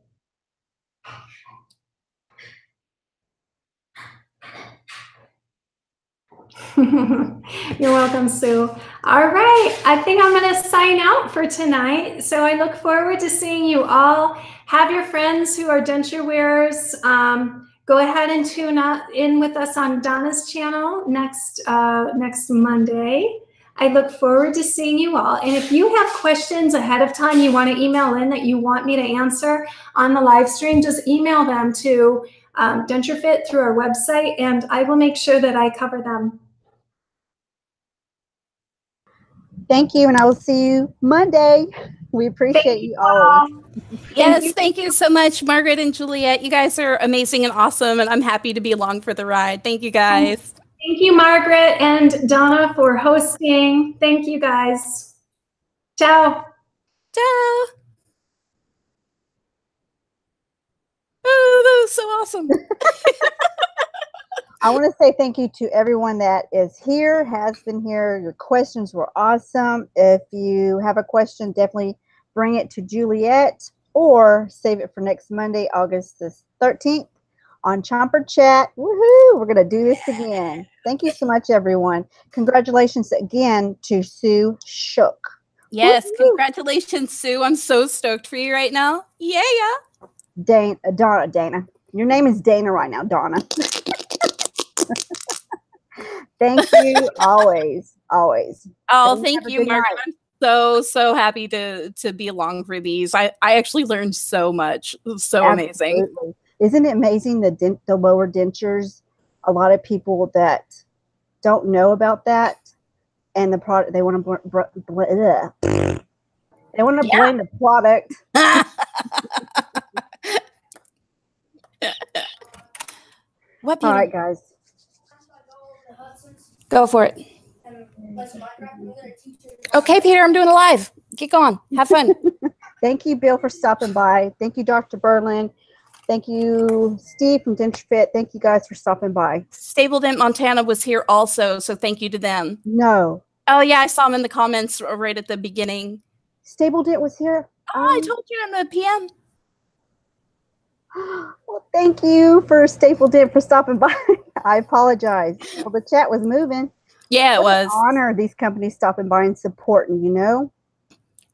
You're welcome, Sue. All right, I think I'm going to sign out for tonight. So I look forward to seeing you all. Have your friends who are denture wearers. Um, Go ahead and tune in with us on Donna's channel next, uh, next Monday. I look forward to seeing you all. And if you have questions ahead of time you want to email in that you want me to answer on the live stream, just email them to um, DenSureFit through our website, and I will make sure that I cover them. Thank you, and I will see you Monday. We appreciate thank you all. Yes, thank you so much, Margaret and Juliet. You guys are amazing and awesome, and I'm happy to be along for the ride. Thank you, guys. Thank you, Margaret and Donna, for hosting. Thank you, guys. Ciao. Ciao. Oh, that was so awesome. I want to say thank you to everyone that is here, has been here. Your questions were awesome. If you have a question, definitely bring it to Juliet or save it for next Monday, August the thirteenth on Chomper Chat. Woohoo! We're going to do this again. Thank you so much, everyone. Congratulations again to Sue Shook. Yes. Woo-hoo. Congratulations, Sue. I'm so stoked for you right now. Yeah. yeah. Dana, Donna, Dana. Your name is Dana right now, Donna. Thank you. Always, always. Oh, and thank you, Margaret. Night. So, so happy to to be along for these. I, I actually learned so much. It was so Absolutely. amazing. Isn't it amazing the, dent, the lower dentures? A lot of people that don't know about that and the product, they want to bl bl bl they want to yeah. blend the product. What All right, guys. Go for it. Okay, Peter, I'm doing a live. Get going. Have fun. Thank you, Bill, for stopping by. Thank you, Doctor Berlin. Thank you, Steve from DenSureFit. Thank you guys for stopping by. Stable Dent Montana was here also, so thank you to them. No. Oh, yeah, I saw him in the comments right at the beginning. Stable Dent was here? Oh, um, I told you I'm a P M. Well, thank you for Stable Dent for stopping by. I apologize. Well, the chat was moving. Yeah, it what was. An honor these companies stopping by and supporting, you know?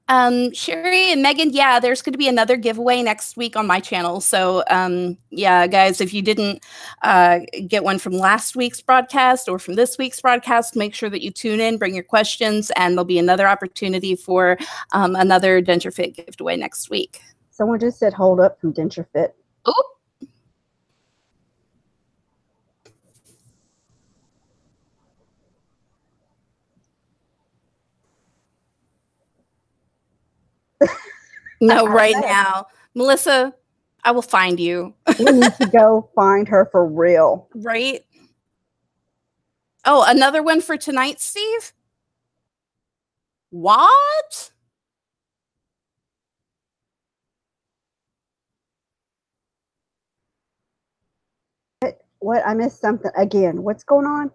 Um, Sherry and Megan, yeah, there's going to be another giveaway next week on my channel. So, um, yeah, guys, if you didn't uh, get one from last week's broadcast or from this week's broadcast, make sure that you tune in, bring your questions, and there'll be another opportunity for um, another DenSureFit giveaway next week. Someone just said, hold up from DenSureFit. Oh. No, right now. Melissa, I will find you. We need to go find her for real. Right? Oh, another one for tonight, Steve? What? What? What? I missed something. Again, what's going on?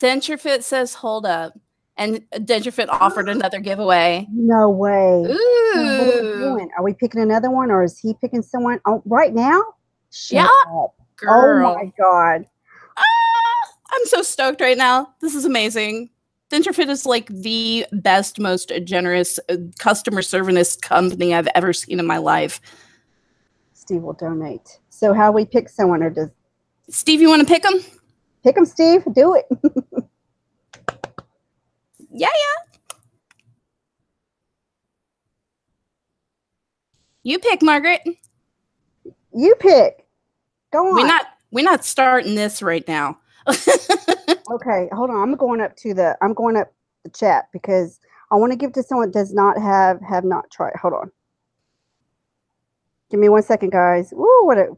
DenSureFit says, hold up. And DenSureFit offered another giveaway. No way. Ooh. What are we doing? Are we picking another one or is he picking someone? Oh, right now? Shut yeah. up. Girl. Oh, my God. Ah, I'm so stoked right now. This is amazing. DenSureFit is like the best, most generous customer service company I've ever seen in my life. Steve will donate. So how we pick someone or does... Steve, you want to pick them? Pick them, Steve. Do it. Yeah, yeah. You pick, Margaret. You pick. Go on. We're not we're not starting this right now. Okay, hold on. I'm going up to the I'm going up the chat because I want to give to someone that does not have have not tried. Hold on. Give me one second, guys. Ooh, what a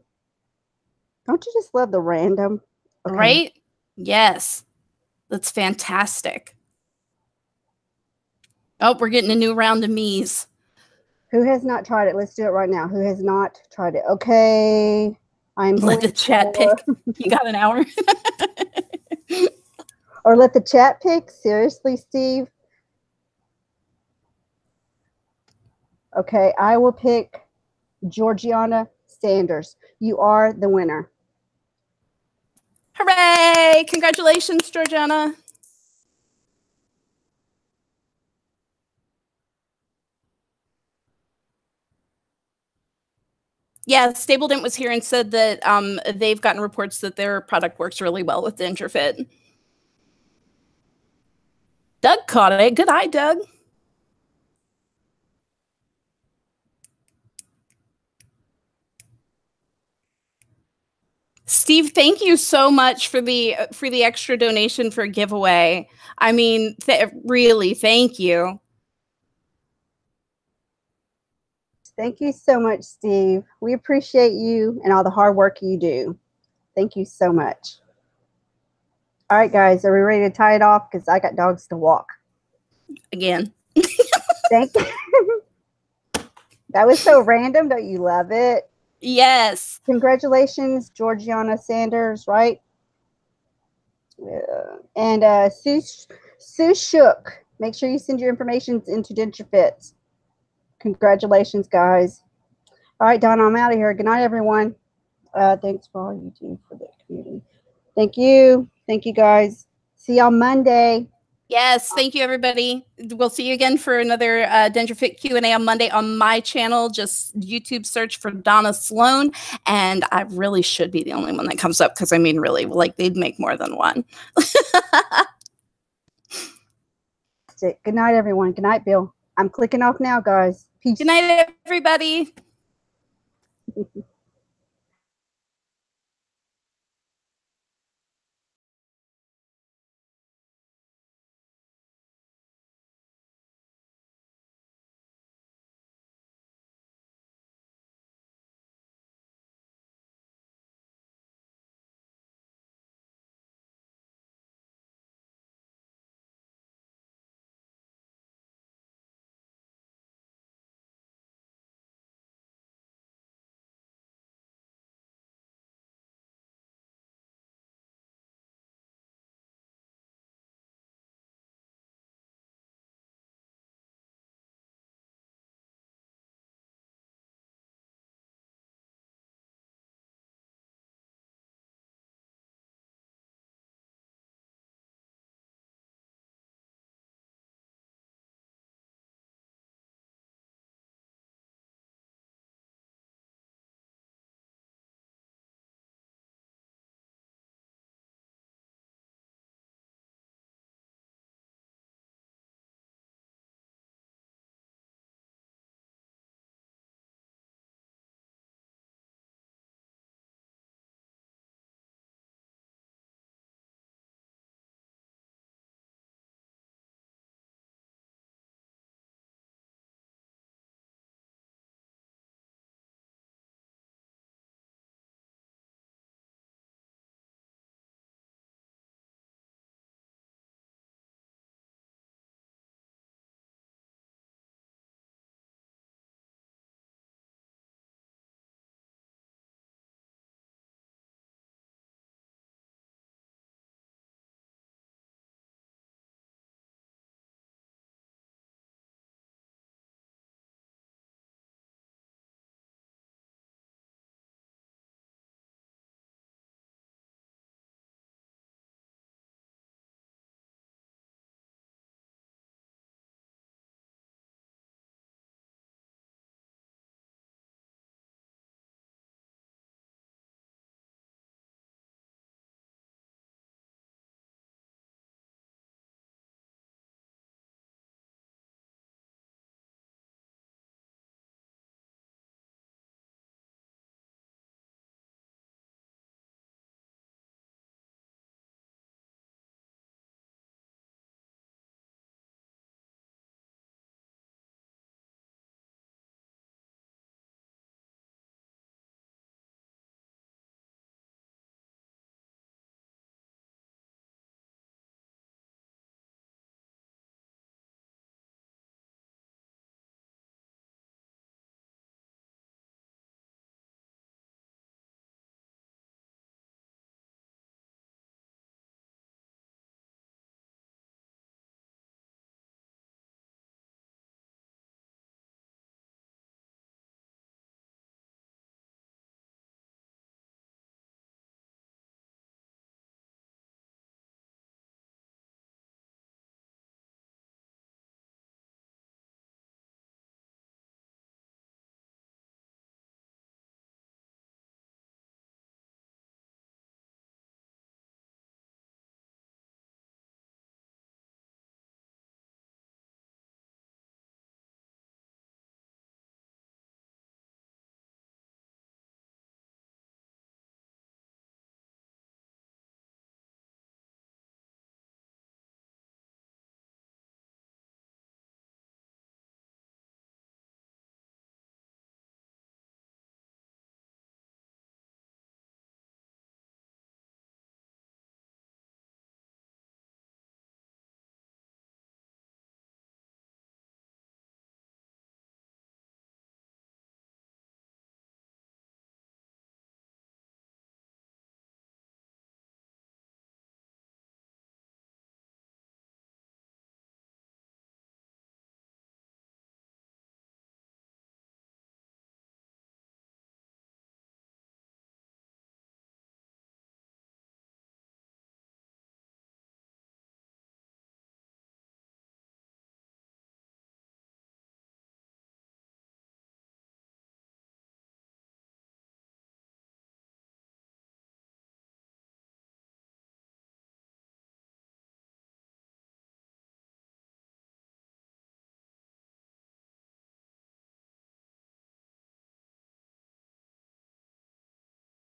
don't you just love the random? Okay. Right? Yes. That's fantastic. Oh, we're getting a new round of me's. Who has not tried it? Let's do it right now. Who has not tried it? Okay. I'm let the chat pick. You got an hour. Or let the chat pick? Seriously, Steve? Okay, I will pick Georgianna Sanders. You are the winner. Hooray! Congratulations, Georgianna. Yeah, Stable Dent was here and said that um, they've gotten reports that their product works really well with DenSureFit. Doug caught it. Good eye, Doug. Steve, thank you so much for the for the extra donation for a giveaway. I mean, th really, thank you. Thank you so much, Steve. We appreciate you and all the hard work you do. Thank you so much. All right, guys, are we ready to tie it off? Because I got dogs to walk. Again. Thank you. That was so random. Don't you love it? Yes. Congratulations, Georgianna Sanders, right? Yeah. And uh, Sue, Sue Shook. Make sure you send your information into DenSureFit. Congratulations, guys. All right, Donna, I'm out of here. Good night, everyone. Uh, thanks for all you do for the community. Thank you. Thank you, guys. See y'all Monday. Yes, thank you, everybody. We'll see you again for another uh, DenSureFit Q and A on Monday on my channel. Just YouTube search for Donna Sloan, and I really should be the only one that comes up because, I mean, really, like, they'd make more than one. That's it. Good night, everyone. Good night, Bill. I'm clicking off now, guys. Peace. Good night, everybody.